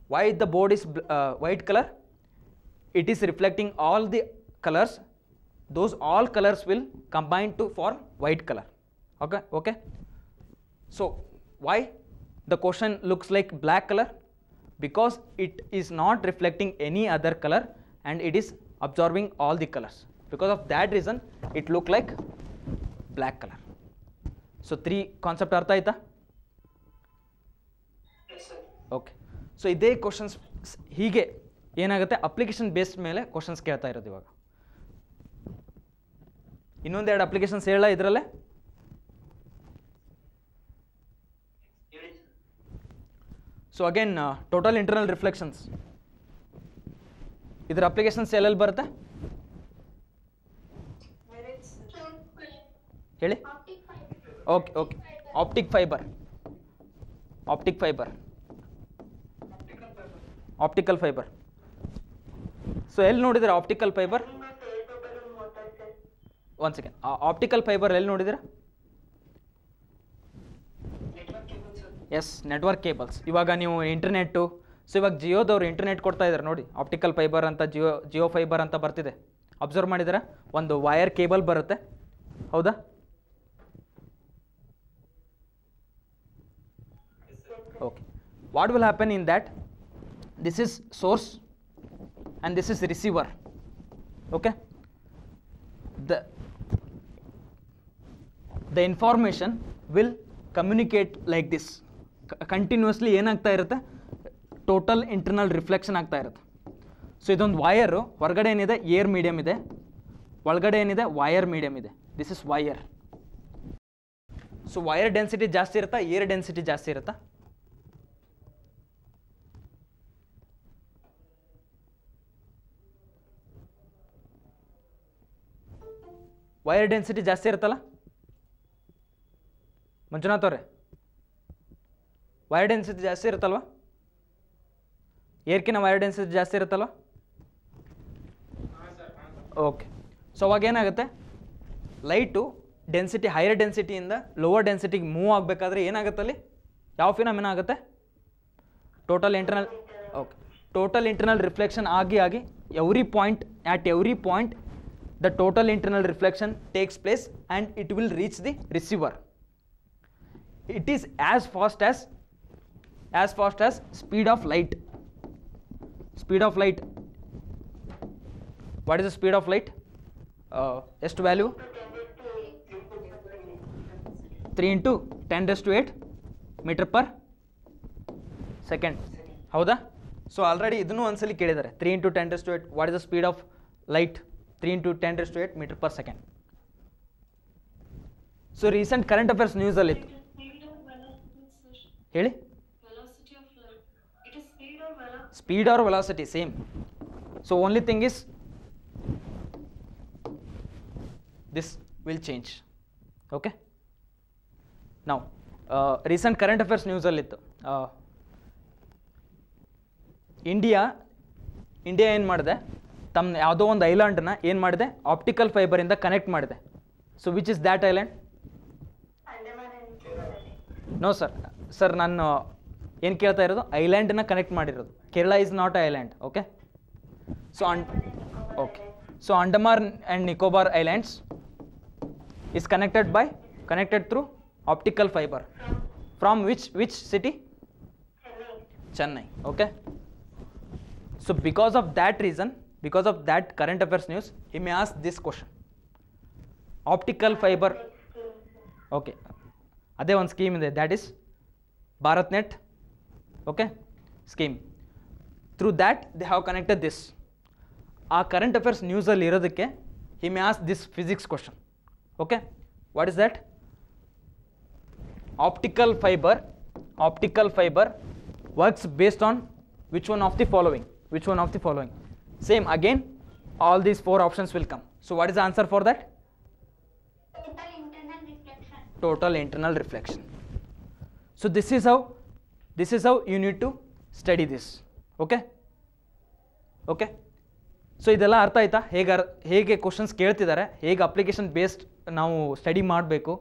Why the board is uh, white color? It is reflecting all the colors. Those all colors will combine to form white color. Okay, okay. So why the question looks like black color? Because it is not reflecting any other color and it is absorbing all the colors. Because of that reason, it look like black color. So three concept artha aita? Yes, sir. Okay. So ide questions hige yenagatte application based mele questions kelta irodu ivaga. Innonde erdu applications helala idralle. So again uh, total internal reflections. Idra applications helali barutha? ಹೇಳಿ okay okay optic fibre optic fibre optical fibre so ಎಲ್ಲಿ ನೋಡಿದಿರಾ optical fibre one second optical fibre ಎಲ್ಲಿ ನೋಡಿದಿರಾ S network cables ಇವಾಗ ನೀವು internet so ಇವಾಗ ಜಿಯೋದವ್ರು internet ಕೊಡ್ತಾ ಇದ್ದಾರೆ ನೋಡಿ ಆಪ್ಟಿಕಲ್ ಫೈಬರ್ ಅಂತ ಜಿಯೋ ಜಿಯೋ ಫೈಬರ್ ಅಂತ ಬರ್ತಿದೆ ಅಬ್ಸರ್ವ್ ಮಾಡಿದಿರಾ ಒಂದು ವೈರ್ ಕೇಬಲ್ ಬರುತ್ತೆ ಹೌದಾ Okay. What will happen in that? This is source and this is receiver. Okay. The, the information will communicate like this. C continuously ಏನಾಗ್ತಾ ಇರುತ್ತೆ ಟೋಟಲ್ ಇಂಟರ್ನಲ್ ರಿಫ್ಲೆಕ್ಷನ್ ಆಗ್ತಾ ಇರುತ್ತೆ ಸೊ ಇದೊಂದು ವೈರು ಹೊರಗಡೆ ಏನಿದೆ ಏರ್ ಮೀಡಿಯಮ್ ಇದೆ ಒಳಗಡೆ ಏನಿದೆ ವೈರ್ ಮೀಡಿಯಮ್ ಇದೆ this is wire so wire density ಜಾಸ್ತಿ ಇರುತ್ತಾ ಏರ್ ಡೆನ್ಸಿಟಿ ಜಾಸ್ತಿ ಇರುತ್ತಾ ವೈರ್ ಡೆನ್ಸಿಟಿ ಜಾಸ್ತಿ ಇರುತ್ತಲ್ಲ ಮಂಜುನಾಥ್ ಅವರೇ ವೈರ್ ಡೆನ್ಸಿಟಿ ಜಾಸ್ತಿ ಇರುತ್ತಲ್ವಾ ಏರ್ಕಿನ ವೈರ್ ಡೆನ್ಸಿಟಿ ಜಾಸ್ತಿ ಇರುತ್ತಲ್ವಾ ಓಕೆ ಸೊ ಅವಾಗ ಏನಾಗುತ್ತೆ ಲೈಟು ಡೆನ್ಸಿಟಿ ಹೈಯರ್ ಡೆನ್ಸಿಟಿಯಿಂದ ಲೋವರ್ ಡೆನ್ಸಿಟಿಗೆ ಮೂವ್ ಆಗಬೇಕಾದ್ರೆ ಏನಾಗುತ್ತೆ ಅಲ್ಲಿ ಯಾವ ಫಿನಾಮಿನಾ ಆಗುತ್ತೆ total internal okay total internal reflection ಆಗಿ ಆಗಿ every point at every point the total internal reflection takes place and it will reach the receiver. It is as fast as as fast as speed of light. Speed of light. What is the speed of light? Uh, S two value? three into ten raised to eight meter per second. How the? So already idunu onsali kelidare three into ten raised to eight. What is the speed of light? three into ten raised to eight meter per second. So recent current affairs news allitu. Heli? Velocity of light. It is speed or velocity? Speed or velocity same. So only thing is this will change. Okay. Now uh, recent current affairs news allitu. Uh, India India ಏನು ಮಾಡಿದೆ ತಮ್ಮ ಯಾವುದೋ ಒಂದು ಐಲ್ಯಾಂಡ್ನ ಏನು ಮಾಡಿದೆ optical ಫೈಬರಿಂದ connect ಮಾಡಿದೆ so which is that island no sir sir ನಾನು ಏನು ಕೇಳ್ತಾ ಇರೋದು ಐಲ್ಯಾಂಡನ್ನ ಕನೆಕ್ಟ್ ಮಾಡಿರೋದು Kerala is not a island okay so and okay so Andaman and Nicobar islands is connected by connected through optical fibre from which which city Chennai okay so because of that reason because of that current affairs news he may ask this question optical fiber okay ade one scheme ide that is BharatNet okay scheme through that they have connected this aa current affairs news alli irodakke he may ask this physics question okay what is that optical fiber optical fiber works based on which one of the following which one of the following Same again, all these four options will come. So, what is the answer for that? Total internal reflection. Total internal reflection. So, this is how, this is how you need to study this. Okay? Okay? So, idella artha aita hege hege questions keltidare hege application based ನಾವು study ಮಾಡಬೇಕು.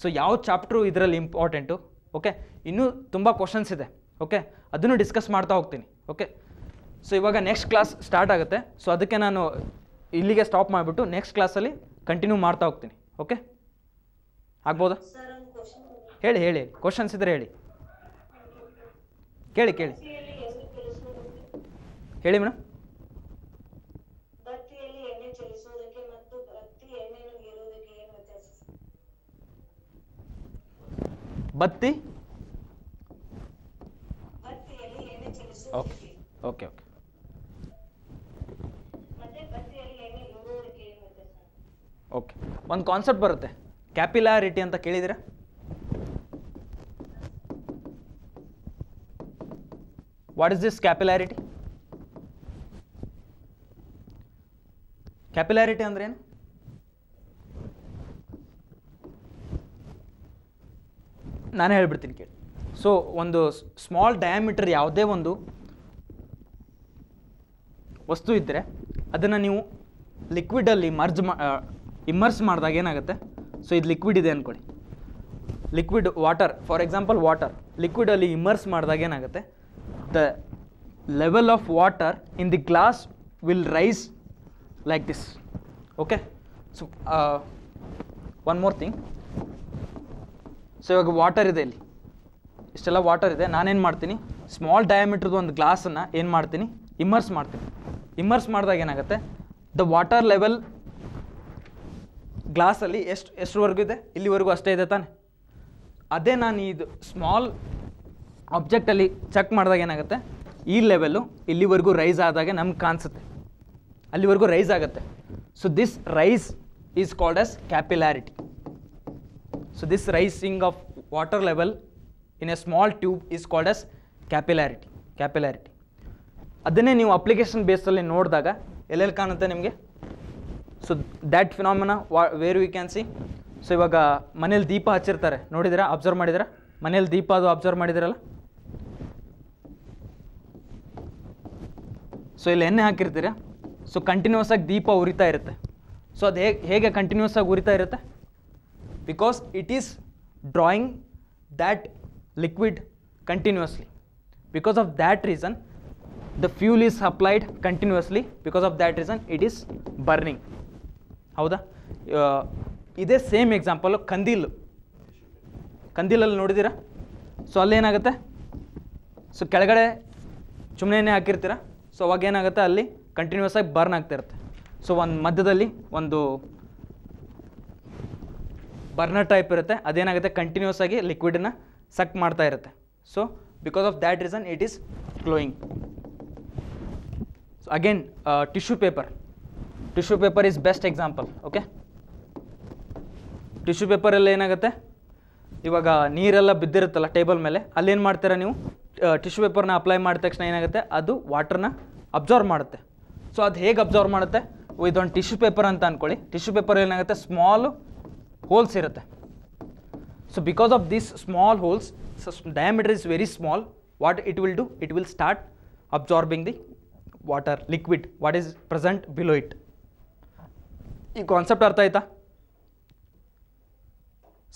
So ಯಾವ chapter ಇದರಲ್ಲಿ important, okay, ಇನ್ನೂ ತುಂಬ questions ಇದೆ, okay, ಅದನ್ನು discuss ಮಾಡ್ತಾ ಹೋಗ್ತೀನಿ, ಓಕೆ. ಸೊ ಇವಾಗ ನೆಕ್ಸ್ಟ್ ಕ್ಲಾಸ್ ಸ್ಟಾರ್ಟ್ ಆಗುತ್ತೆ, ಸೊ ಅದಕ್ಕೆ ನಾನು ಇಲ್ಲಿಗೆ ಸ್ಟಾಪ್ ಮಾಡಿಬಿಟ್ಟು ನೆಕ್ಸ್ಟ್ ಕ್ಲಾಸಲ್ಲಿ ಕಂಟಿನ್ಯೂ ಮಾಡ್ತಾ ಹೋಗ್ತೀನಿ, ಓಕೆ, ಆಗ್ಬೋದಾ? ಹೇಳಿ ಹೇಳಿ, ಕ್ವಶನ್ಸ್ ಇದ್ದರೆ ಹೇಳಿ, ಕೇಳಿ ಕೇಳಿ ಹೇಳಿ ಮೇಡಮ್. ಬತ್ತಿ ಓಕೆ ಓಕೆ ಓಕೆ ಓಕೆ ಒಂದು ಕಾನ್ಸೆಪ್ಟ್ ಬರುತ್ತೆ ಕ್ಯಾಪಿಲಾರಿಟಿ ಅಂತ, ಕೇಳಿದ್ದೀರಾ? What is this capillarity? Capillarity ಅಂದ್ರೆ ಏನು? ನಾನು ಹೇಳ್ಬಿಡ್ತೀನಿ ಕೇಳಿ. ಸೊ ಒಂದು ಸ್ಮಾಲ್ ಡಯಾಮೀಟರ್ ಯಾವುದೇ ಒಂದು ವಸ್ತು ಇದ್ದರೆ ಅದನ್ನು ನೀವು ಲಿಕ್ವಿಡಲ್ಲಿ ಮರ್ಜ್ ಮಾ ಇಮ್ಮರ್ಸ್ ಮಾಡಿದಾಗ ಏನಾಗುತ್ತೆ, ಸೊ ಇದು ಲಿಕ್ವಿಡ್ ಇದೆ ಅಂದ್ಕೊಳ್ಳಿ, liquid water, for example water ಲಿಕ್ವಿಡಲ್ಲಿ ಇಮ್ಮರ್ಸ್ ಮಾಡಿದಾಗ ಏನಾಗುತ್ತೆ, the level of water in the glass will rise like this, okay. So uh, one more thing, so ivaga water ide illi istella water ide, naan en martini small diameter du ond glass anna en martini immerse martini, immerse madidaga enagutte the water level glass alli est estru vargu ide, illi vargu ashte ide tane, ade naan idu small object alli check madidaga enagutte ee level illi vargu rise aadaga namge kaansutte, ಅಲ್ಲಿವರೆಗೂ rise ಆಗುತ್ತೆ. So this rise is called as capillarity. So this rising of water level in a small tube is called as capillarity capillarity ಅದನ್ನೇ ನೀವು application ಬೇಸಲ್ಲಿ ನೋಡಿದಾಗ ಎಲ್ಲೆಲ್ಲಿ ಕಾಣುತ್ತೆ ನಿಮಗೆ? So that phenomena where we can see. So ಇವಾಗ ಮನೇಲಿ ದೀಪ ಹಚ್ಚಿರ್ತಾರೆ, ನೋಡಿದಿರಾ, observe ಮಾಡಿದಿರಾ? ಮನೇಲಿ ದೀಪ ಅದು ಅಬ್ಸರ್ವ್ ಮಾಡಿದಿರಲ್ಲ, ಸೊ ಇಲ್ಲಿ ಎಣ್ಣೆ ಹಾಕಿರ್ತೀರಾ, ಸೊ ಕಂಟಿನ್ಯೂಸ್ ಆಗಿ ದೀಪ ಉರಿತಾ ಇರುತ್ತೆ. ಸೊ ಅದು ಹೇಗೆ ಹೇಗೆ ಕಂಟಿನ್ಯೂಸ್ ಆಗಿ ಉರಿತಾ ಇರುತ್ತೆ? Because it is drawing that liquid continuously. Because of that reason the fuel is applied continuously. Because of that reason it is burning. ಹೌದಾ? ಇದೇ ಸೇಮ್ ಎಕ್ಸಾಂಪಲು ಕಂದೀಲು. ಕಂದೀಲಲ್ಲಿ ನೋಡಿದ್ದೀರಾ? ಸೊ ಅಲ್ಲೇನಾಗುತ್ತೆ, ಸೊ ಕೆಳಗಡೆ ಚುಮ್ನೆನೇ ಹಾಕಿರ್ತೀರಾ, ಸೊ ಅವಾಗ ಏನಾಗುತ್ತೆ, ಅಲ್ಲಿ ಕಂಟಿನ್ಯೂಸ್ ಆಗಿ ಬರ್ನ್ ಆಗ್ತಿರುತ್ತೆ. ಸೊ ಒಂದು ಮಧ್ಯದಲ್ಲಿ ಒಂದು ಬರ್ನರ್ ಟೈಪ್ ಇರುತ್ತೆ, ಅದೇನಾಗುತ್ತೆ ಕಂಟಿನ್ಯೂಸ್ ಆಗಿ ಲಿಕ್ವಿಡನ್ನ ಸಕ್ ಮಾಡ್ತಾ ಇರುತ್ತೆ. So because of that reason it is glowing. So again tissue paper tissue paper is best example. Okay, tissue ಪೇಪರಲ್ಲಿ ಏನಾಗುತ್ತೆ, ಇವಾಗ ನೀರೆಲ್ಲ ಬಿದ್ದಿರುತ್ತಲ್ಲ ಟೇಬಲ್ ಮೇಲೆ, ಅಲ್ಲೇನು ಮಾಡ್ತೀರಾ ನೀವು, ಟಿಶ್ಯೂ ಪೇಪರ್ನ ಅಪ್ಲೈ ಮಾಡಿದ ತಕ್ಷಣ ಏನಾಗುತ್ತೆ, ಅದು ವಾಟರ್ನ ಅಬ್ಸರ್ವ್ ಮಾಡುತ್ತೆ. ಸೊ ಅದು ಹೇಗೆ ಅಬ್ಸರ್ವ್ ಮಾಡುತ್ತೆ, ಇದೊಂದು ಟಿಶ್ಯೂ ಪೇಪರ್ ಅಂತ ಅಂದ್ಕೊಳ್ಳಿ, ಟಿಶ್ಯೂ ಪೇಪರ್ ಏನಾಗುತ್ತೆ ಸ್ಮಾಲ್ ಹೋಲ್ಸ್ ಇರುತ್ತೆ. So because of this small holes, diameter is very small, what it will do, it will start absorbing the water liquid what is present below it. ಈ concept ಅರ್ಥ ಆಯ್ತಾ?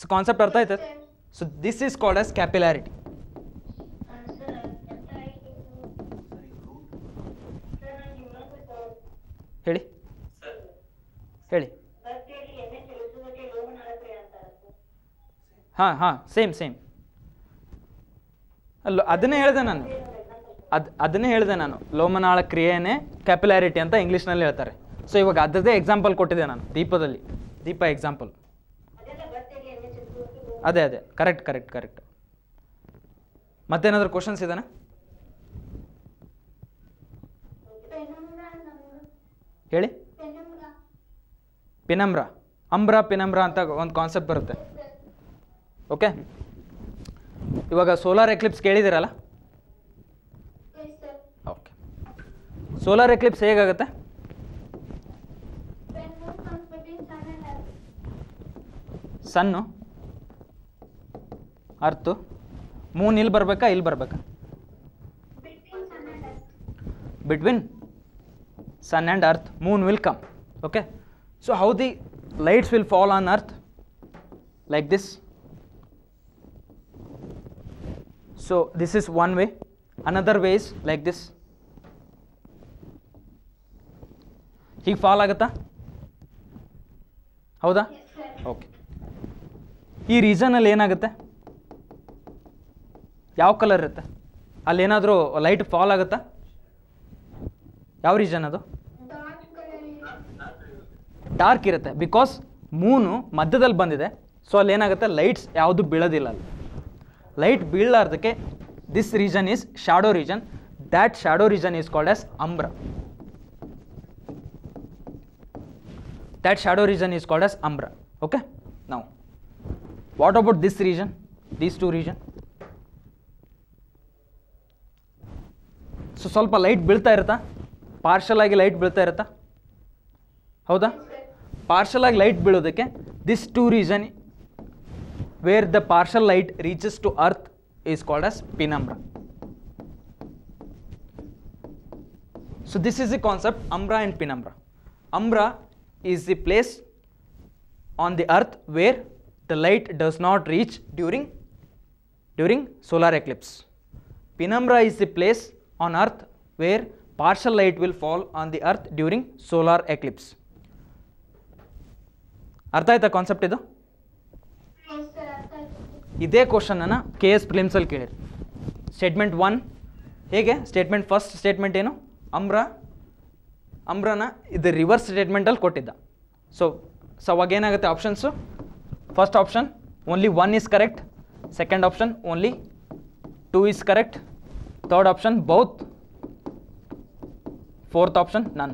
So concept ಅರ್ಥ ಆಯ್ತಾ? So this is called as capillarity. ಹೇಳಿ ಹೇಳಿ. ಹಾಂ ಹಾಂ same same ಅಲ್ಲ, ಅದನ್ನೇ ಹೇಳಿದೆ ನಾನು, ಅದು ಅದನ್ನೇ ಹೇಳಿದೆ ನಾನು ಲೋಮನಾಳ ಕ್ರಿಯೆನೇ ಕ್ಯಾಪಿಲಾರಿಟಿ ಅಂತ ಇಂಗ್ಲೀಷ್ನಲ್ಲಿ ಹೇಳ್ತಾರೆ. ಸೊ ಇವಾಗ ಅದರದೇ ಎಕ್ಸಾಂಪಲ್ ಕೊಟ್ಟಿದ್ದೆ ನಾನು, ದೀಪದಲ್ಲಿ ದೀಪ ಎಕ್ಸಾಂಪಲ್. ಅದೇ ಅದೇ ಕರೆಕ್ಟ್ ಕರೆಕ್ಟ್ ಕರೆಕ್ಟ್ ಮತ್ತೇನಾದರೂ ಕ್ವಶನ್ಸ್ ಇದೆನಾ? ಹೇಳಿ. ಪಿನಮ್ರಾ, ಅಂಬ್ರಾ, ಪಿನಮ್ರಾ ಅಂತ ಒಂದು ಕಾನ್ಸೆಪ್ಟ್ ಬರುತ್ತೆ. ಓಕೆ, ಇವಾಗ ಸೋಲಾರ್ ಎಕ್ಲಿಪ್ಸ್ ಕೇಳಿದ್ದೀರಲ್ಲ? ಓಕೆ, ಸೋಲಾರ್ ಎಕ್ಲಿಪ್ಸ್ ಹೇಗಾಗುತ್ತೆ? ಸನ್ನು ಅರ್ತು ಮೂನ್ ಇಲ್ಲಿ ಬರಬೇಕಾ ಇಲ್ಲಿ ಬರಬೇಕಾ? Between sun and earth, moon will come. Okay, so how the lights will fall on earth? like this. So this is one way. Another way is like this. He fall agata? How the? Okay. This region is ಯಾವ colour ಇರುತ್ತೆ ಅಲ್ಲಿ ಏನಾದರೂ light fall ಆಗುತ್ತಾ ಯಾವ region ಅದು dark ಇರುತ್ತೆ because Moon ಮಧ್ಯದಲ್ಲಿ ಬಂದಿದೆ ಸೊ ಅಲ್ಲಿ ಏನಾಗುತ್ತೆ ಲೈಟ್ಸ್ ಯಾವುದು ಬೀಳೋದಿಲ್ಲ ಅಲ್ಲಿ ಲೈಟ್ ಬೀಳಲಾರದಕ್ಕೆ this region is shadow region that shadow region is called as umbra that shadow region is called as umbra okay now what about this region these two region so स्वल्प light बीलता partial आगे light बीलता हौदा partial आगे light बीलोदक्के this two region where the partial light reaches to earth is called as penumbra so this is the concept umbra and penumbra उम्ब्रा is the place on the earth where the light does not reach during during solar eclipse penumbra is the place on earth where partial light will fall on the earth during solar eclipse artha aita concept idu yes sir artha aita ide question ana ks prelims alli kelidre statement one hege statement first statement eno umbra umbra na idu reverse statement alli kottidda so so again ಏನಾಗುತ್ತೆ options first option only one is correct second option only two is correct third option both fourth option none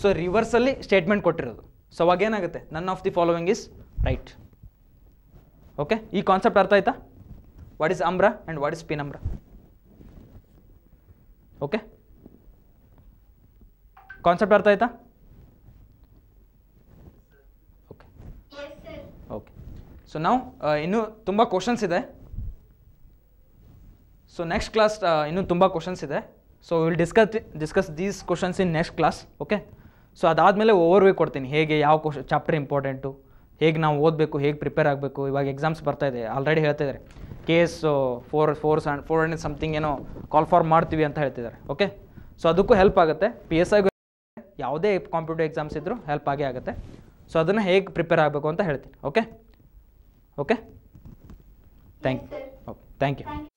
so reverse alli statement kotirodu so avage enagutte none of the following is right okay ee concept artha aita what is umbra and what is penumbra okay concept artha aita okay yes sir okay so now uh, innu tumba questions ide So next class uh, innu tumba questions ide so we will discuss discuss these questions in next class okay so adad mele overview kodtini hege yav question chapter important hege na odbeku hege prepare agbeku ivaga exams barta ide already helta idare case four four and four hundred something eno call for martivi anta heltidare okay so adukku help agutte psi gu yavade competitive exams idru help age agutte so adanna hege prepare agbeku anta heltini okay okay thank you okay thank you